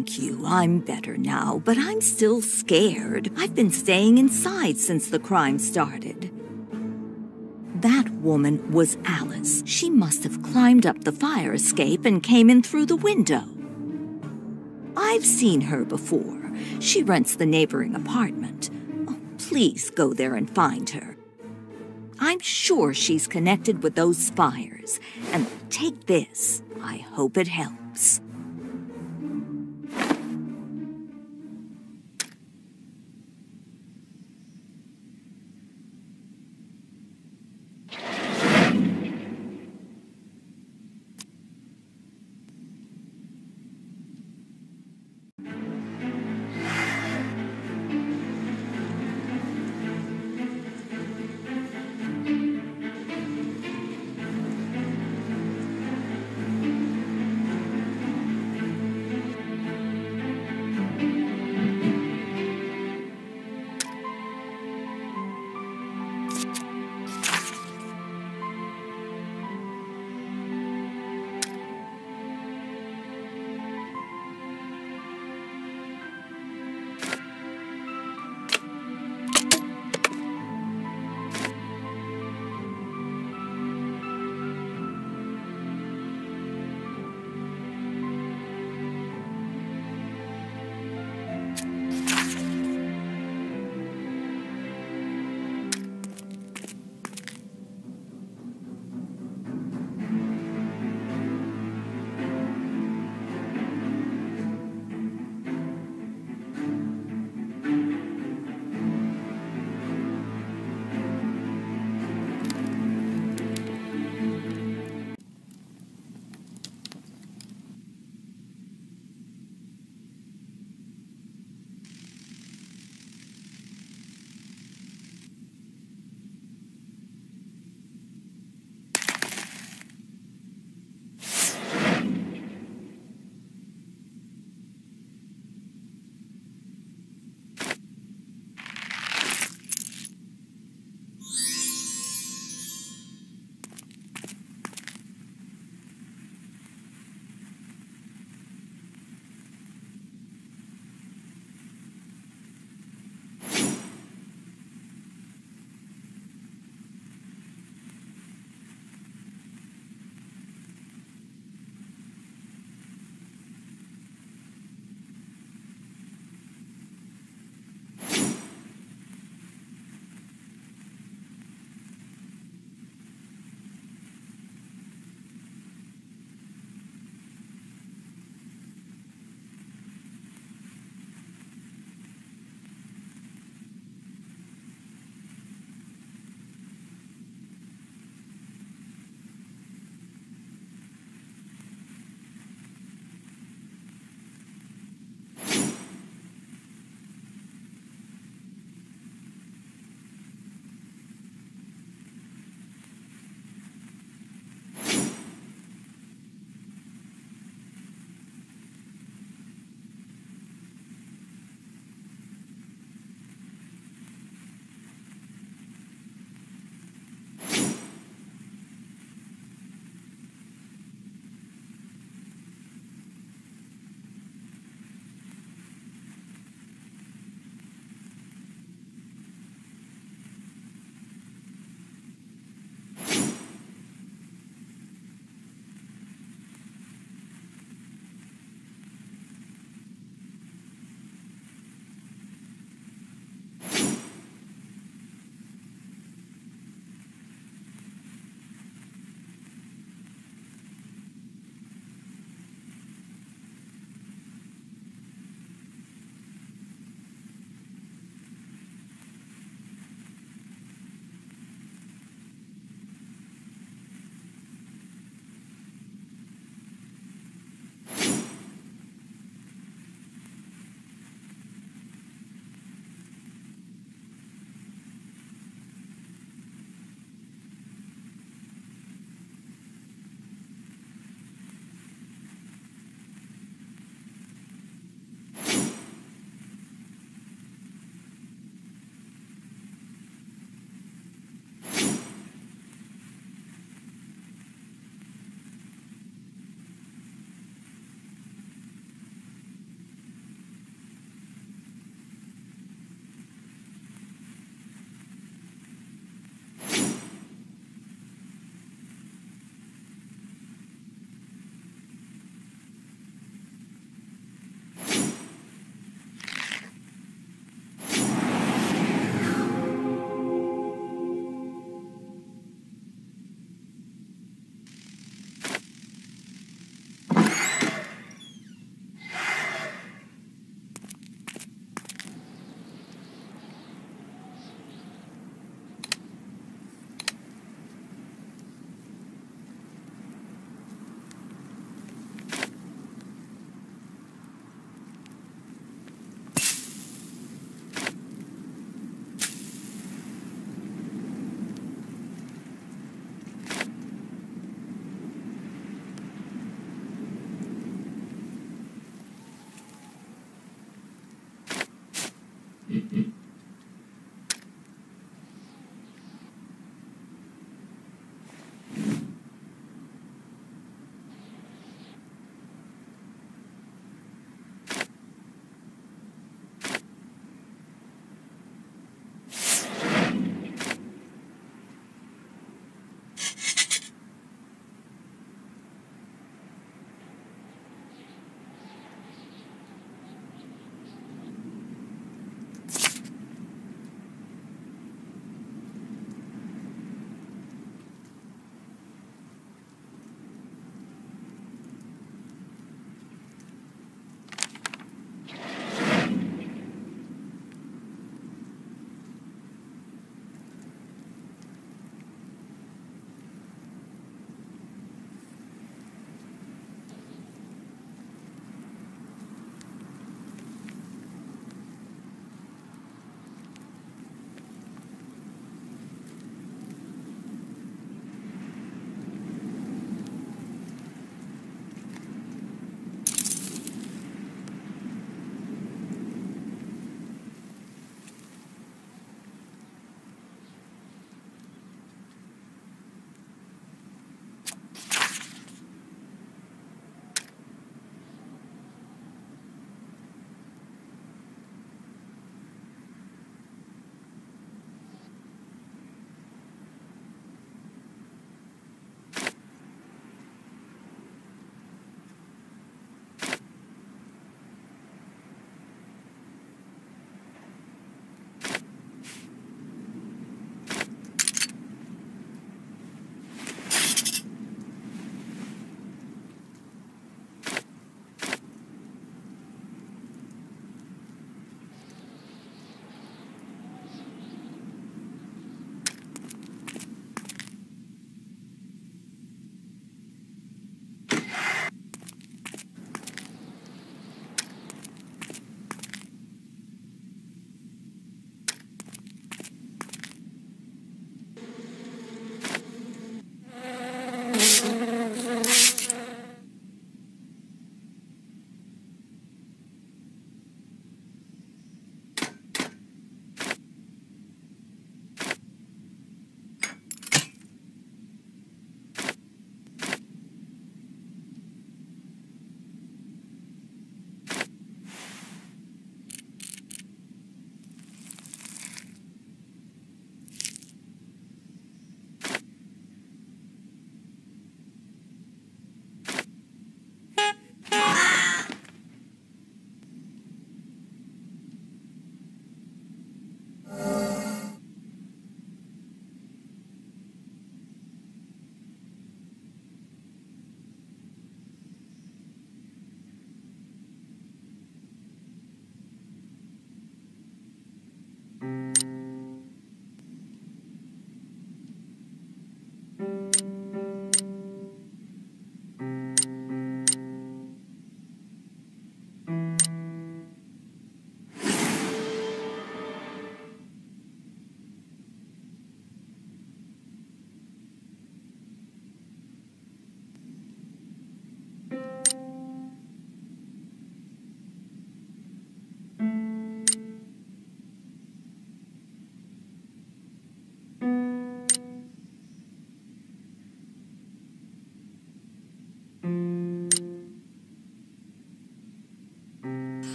Thank you. I'm better now, but I'm still scared. I've been staying inside since the crime started. That woman was Alice. She must have climbed up the fire escape and came in through the window. I've seen her before. She rents the neighboring apartment. Oh, please go there and find her. I'm sure she's connected with those fires. And take this. I hope it helps.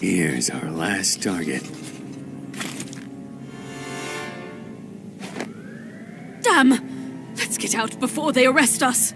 Here's our last target. Sam! Let's get out before they arrest us!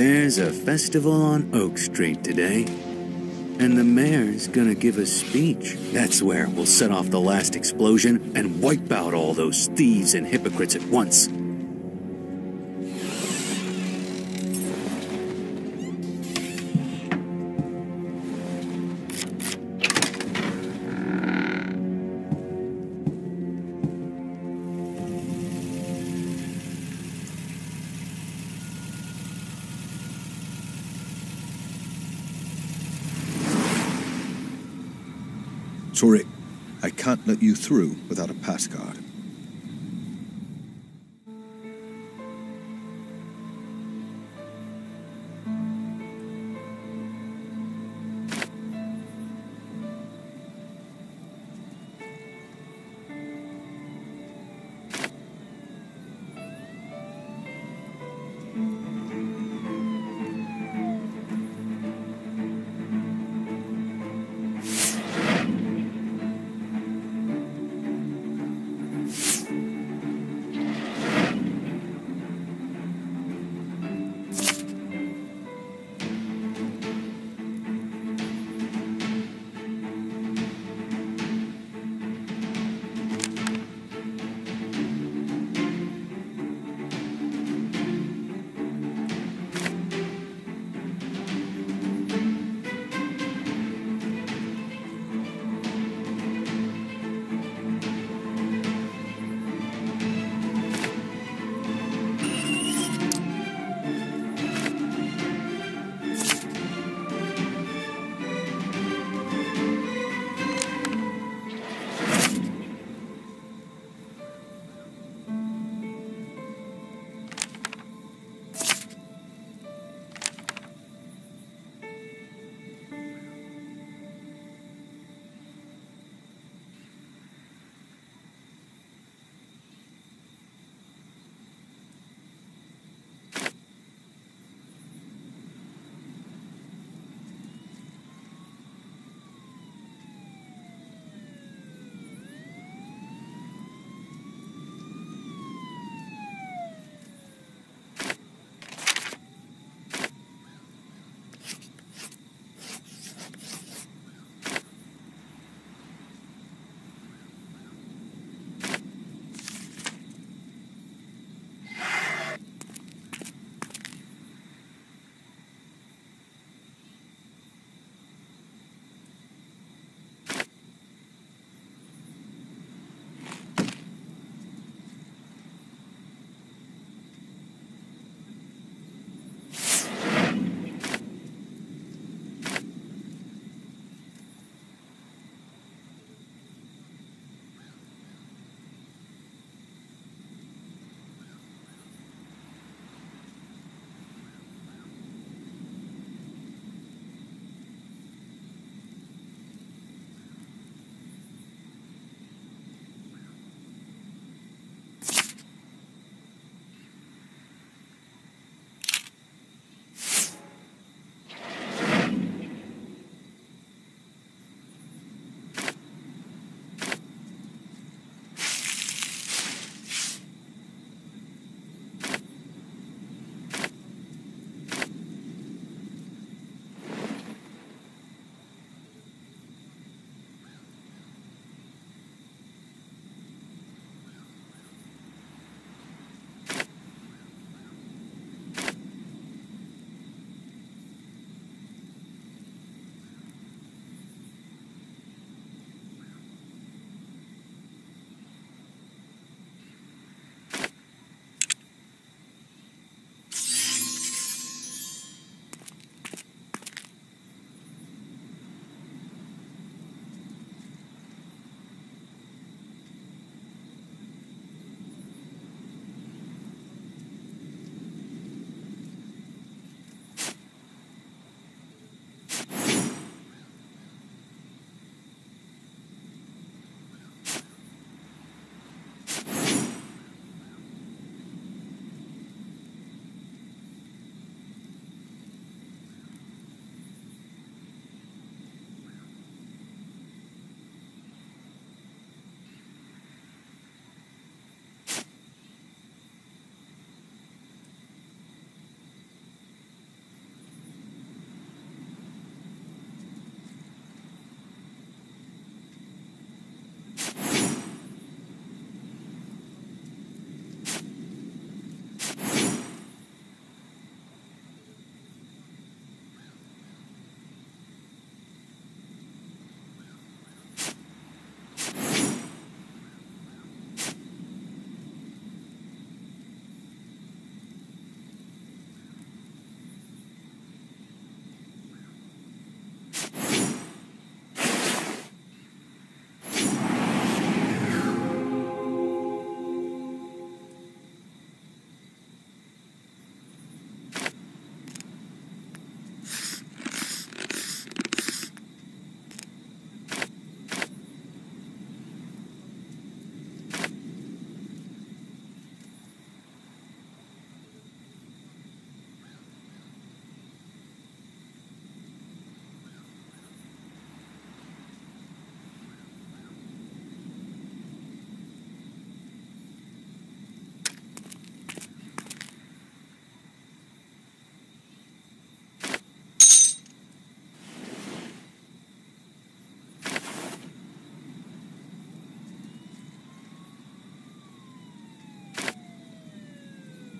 There's a festival on Oak Street today, and the mayor's gonna give a speech. That's where we'll set off the last explosion and wipe out all those thieves and hypocrites at once. Sorry, I can't let you through without a pass card.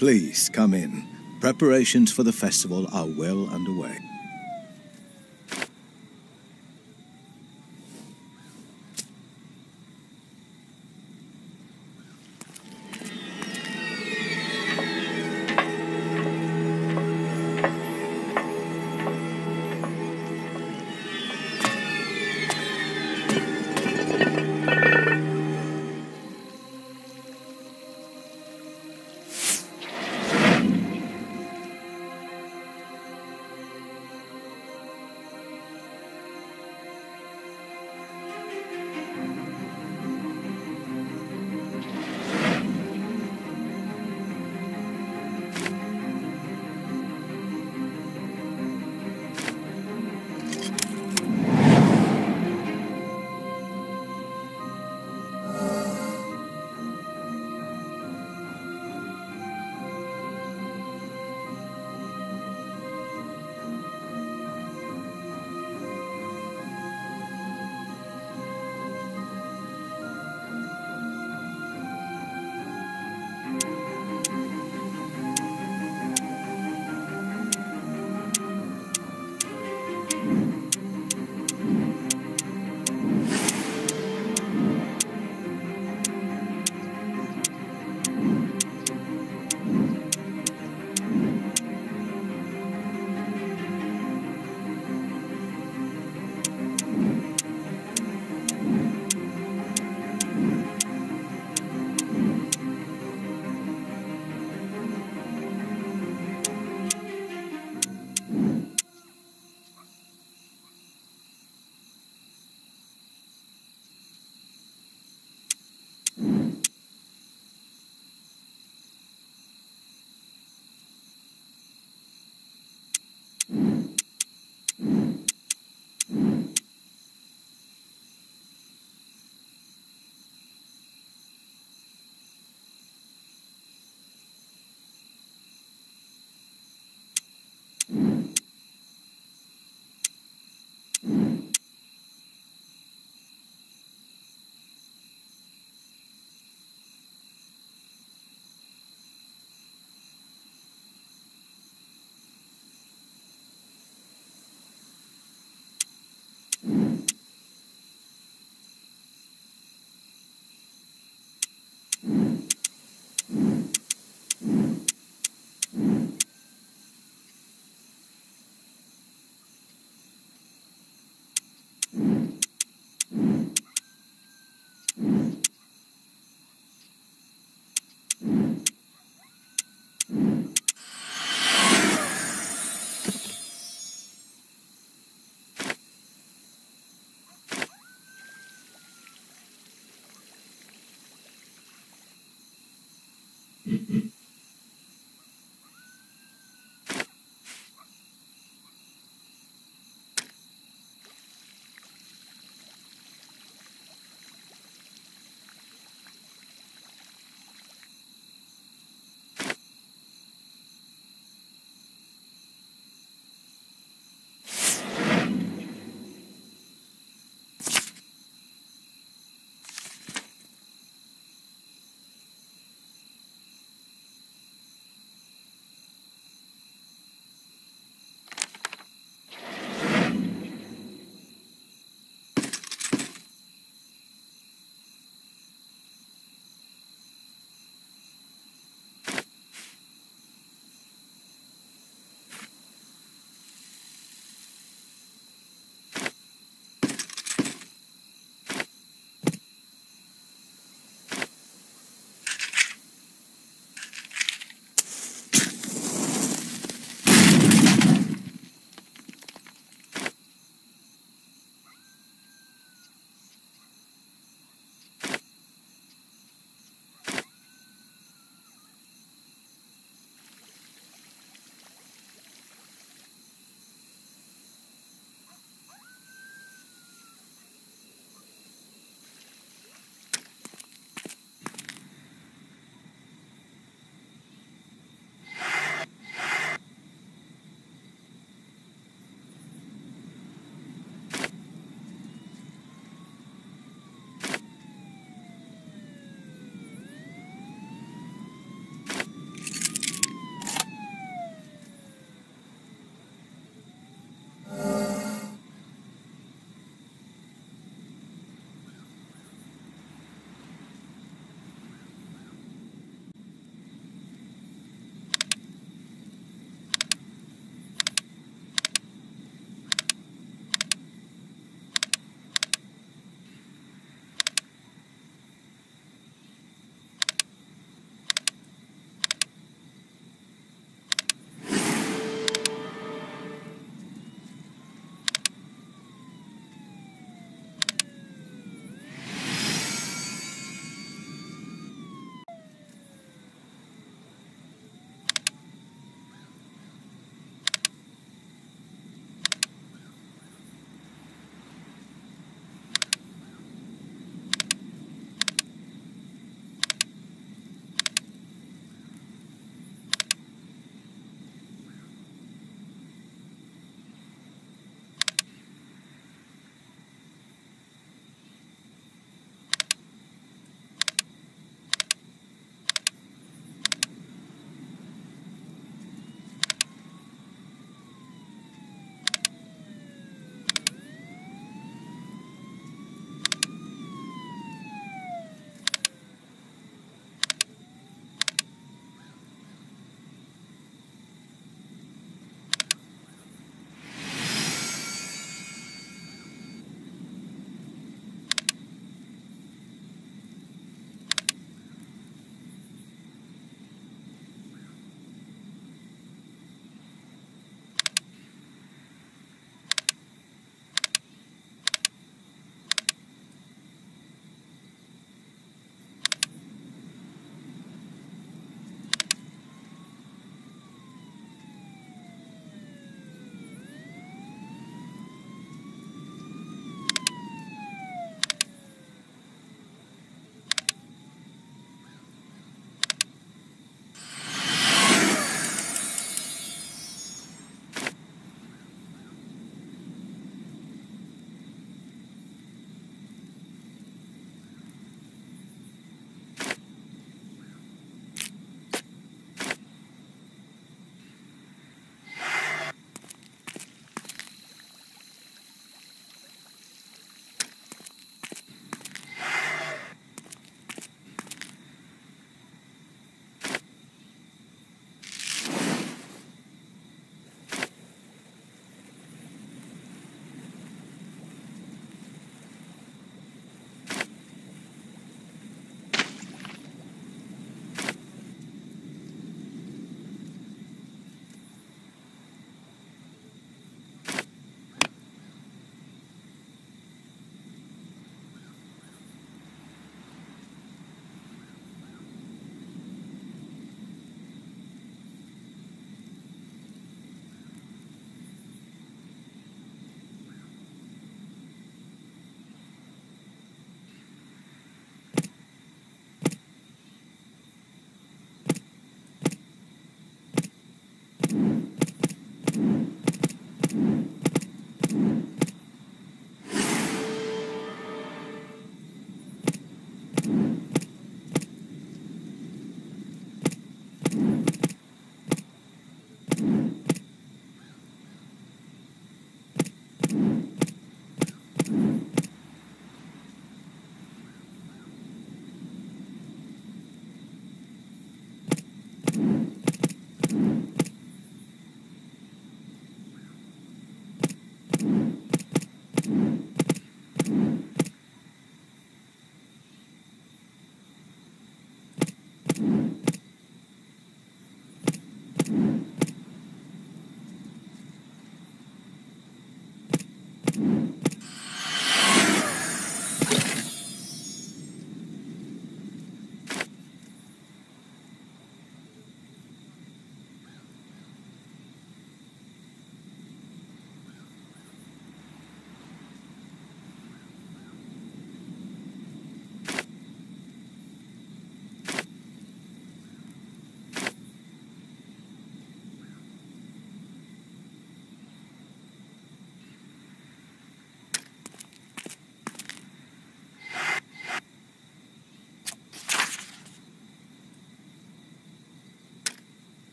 Please come in. Preparations for the festival are well underway.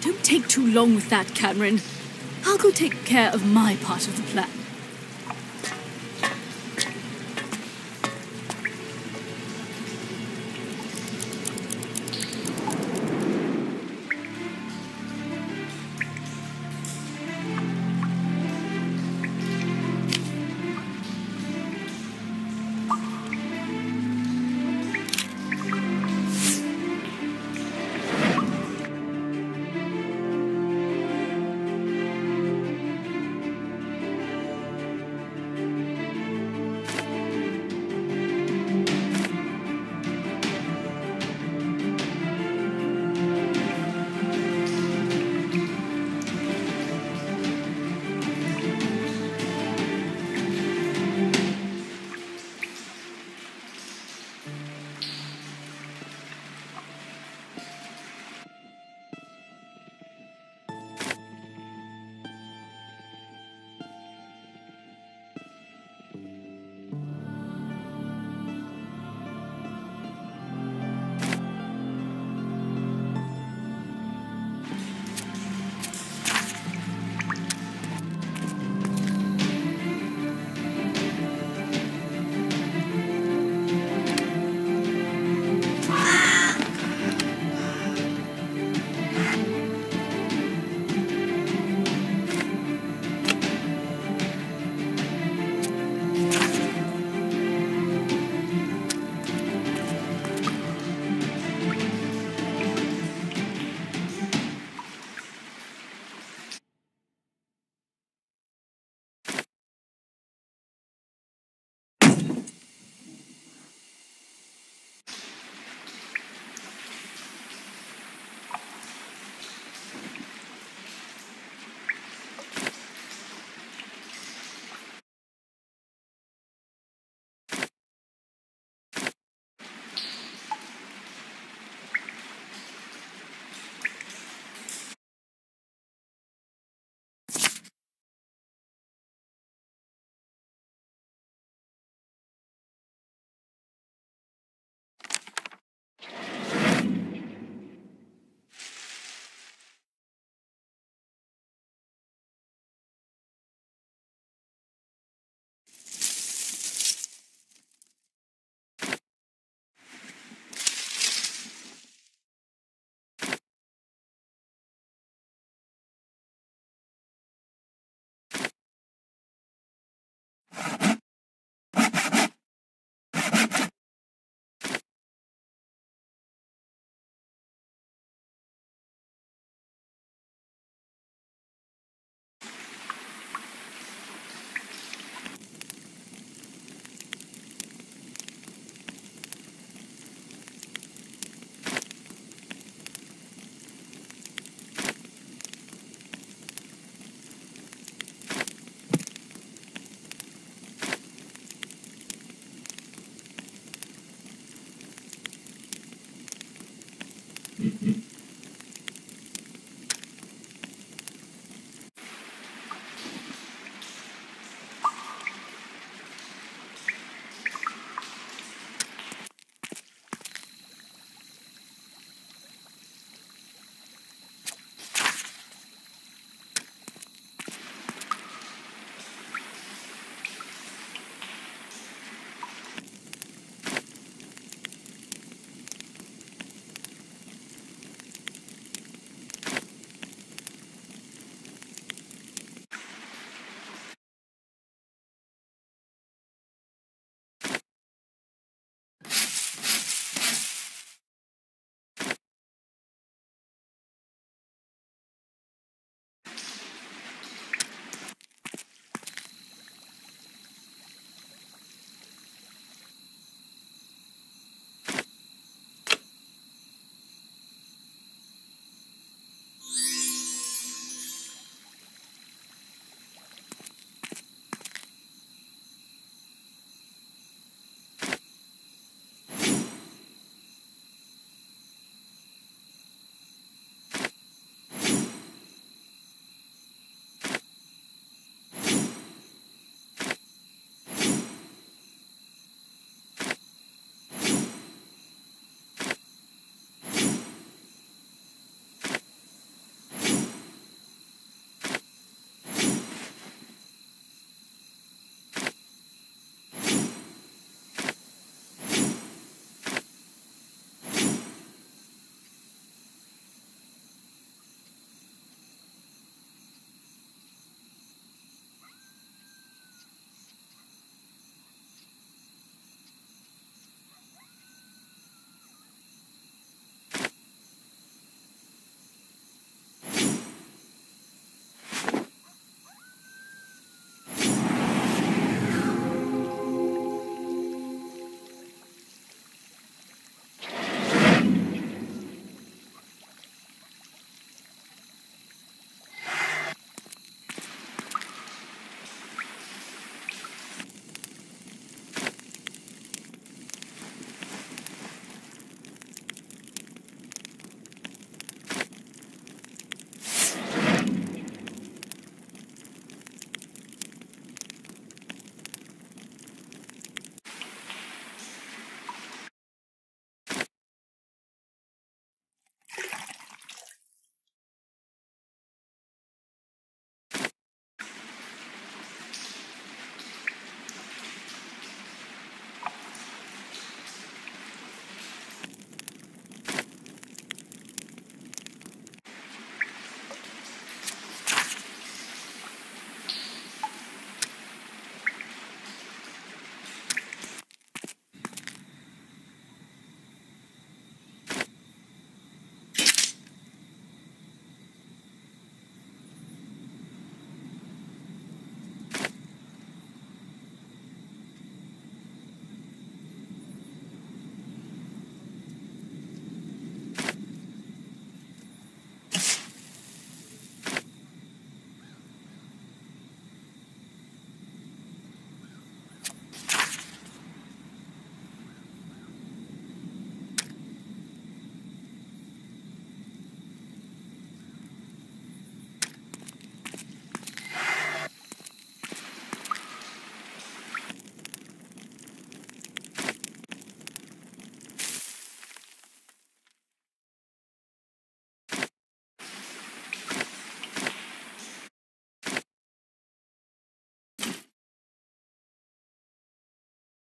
Don't take too long with that, Cameron. I'll go take care of my part of the plan.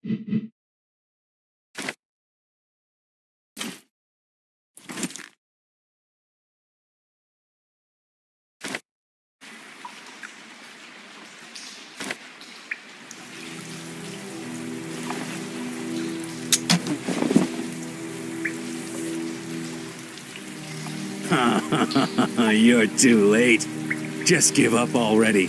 You're too late. Just give up already.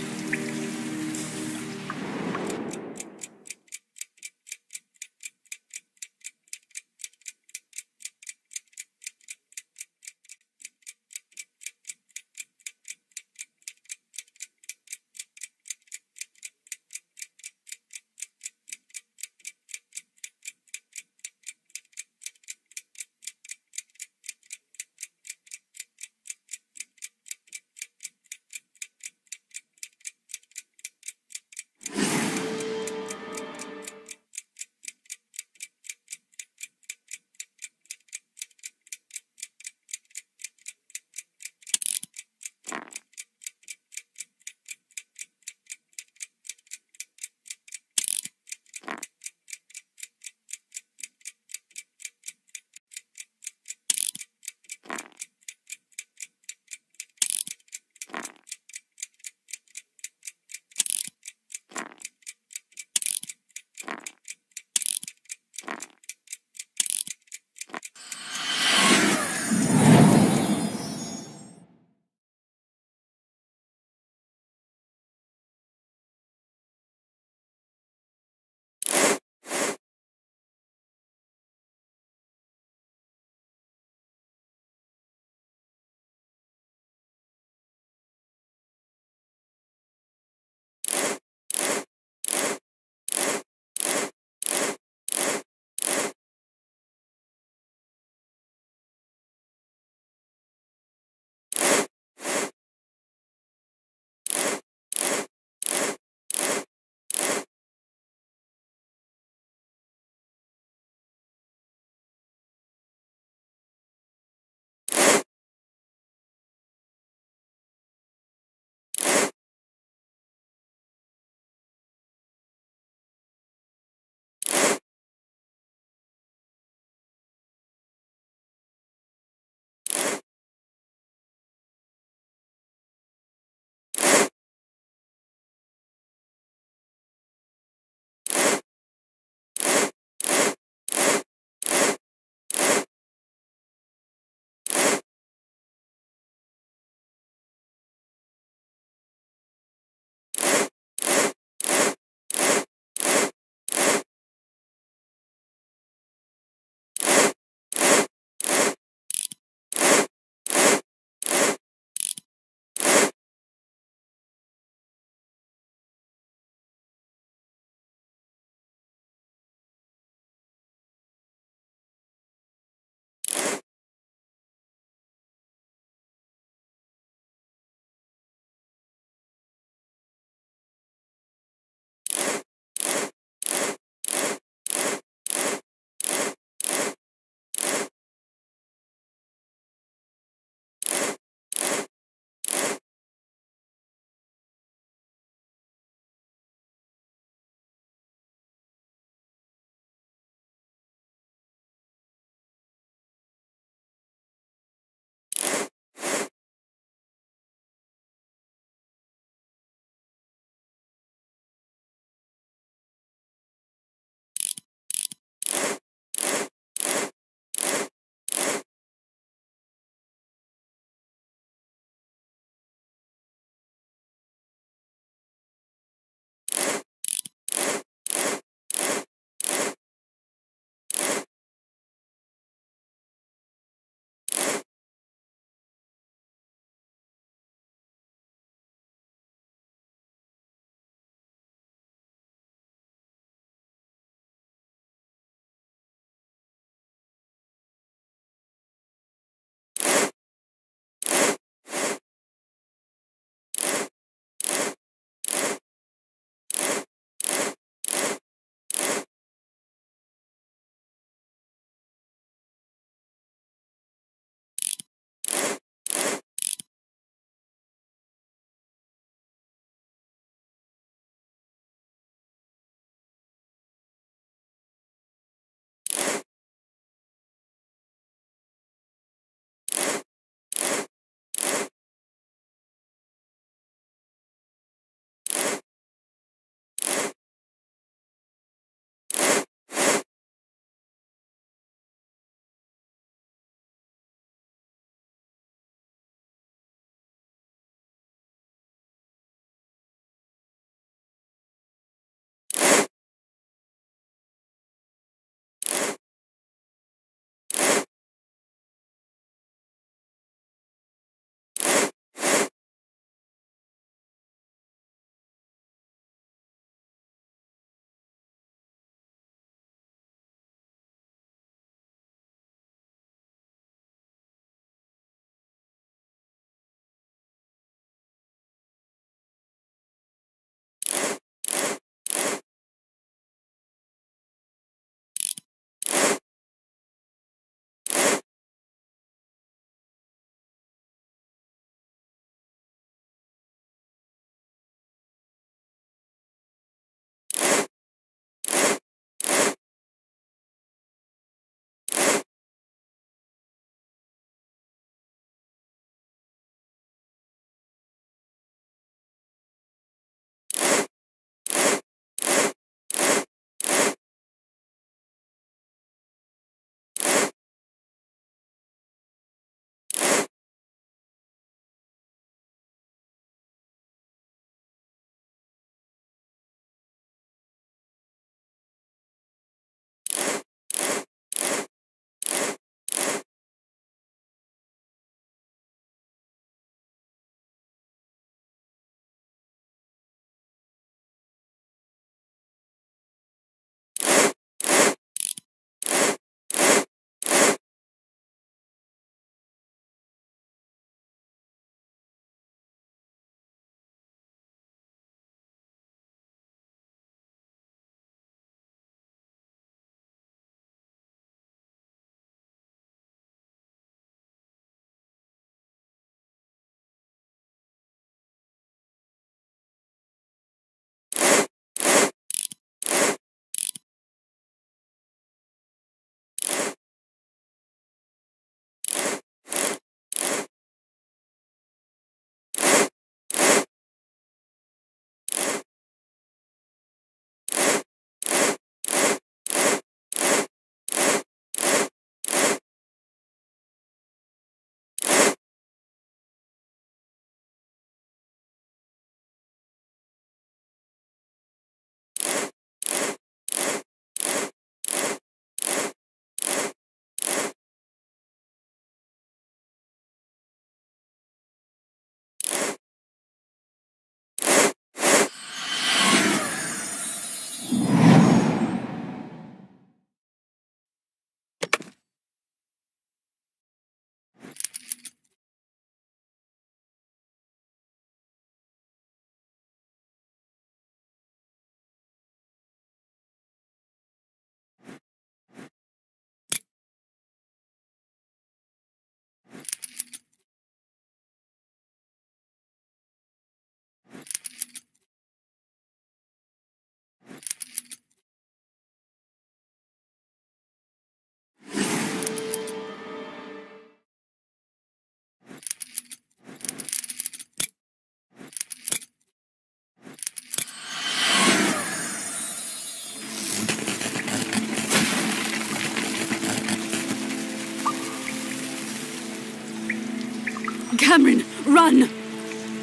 Cameron, run!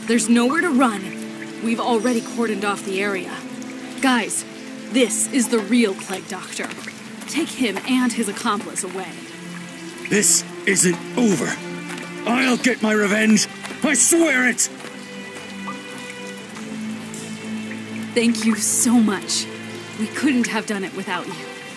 There's nowhere to run. We've already cordoned off the area. Guys, this is the real Plague Doctor. Take him and his accomplice away. This isn't over. I'll get my revenge. I swear it! Thank you so much. We couldn't have done it without you.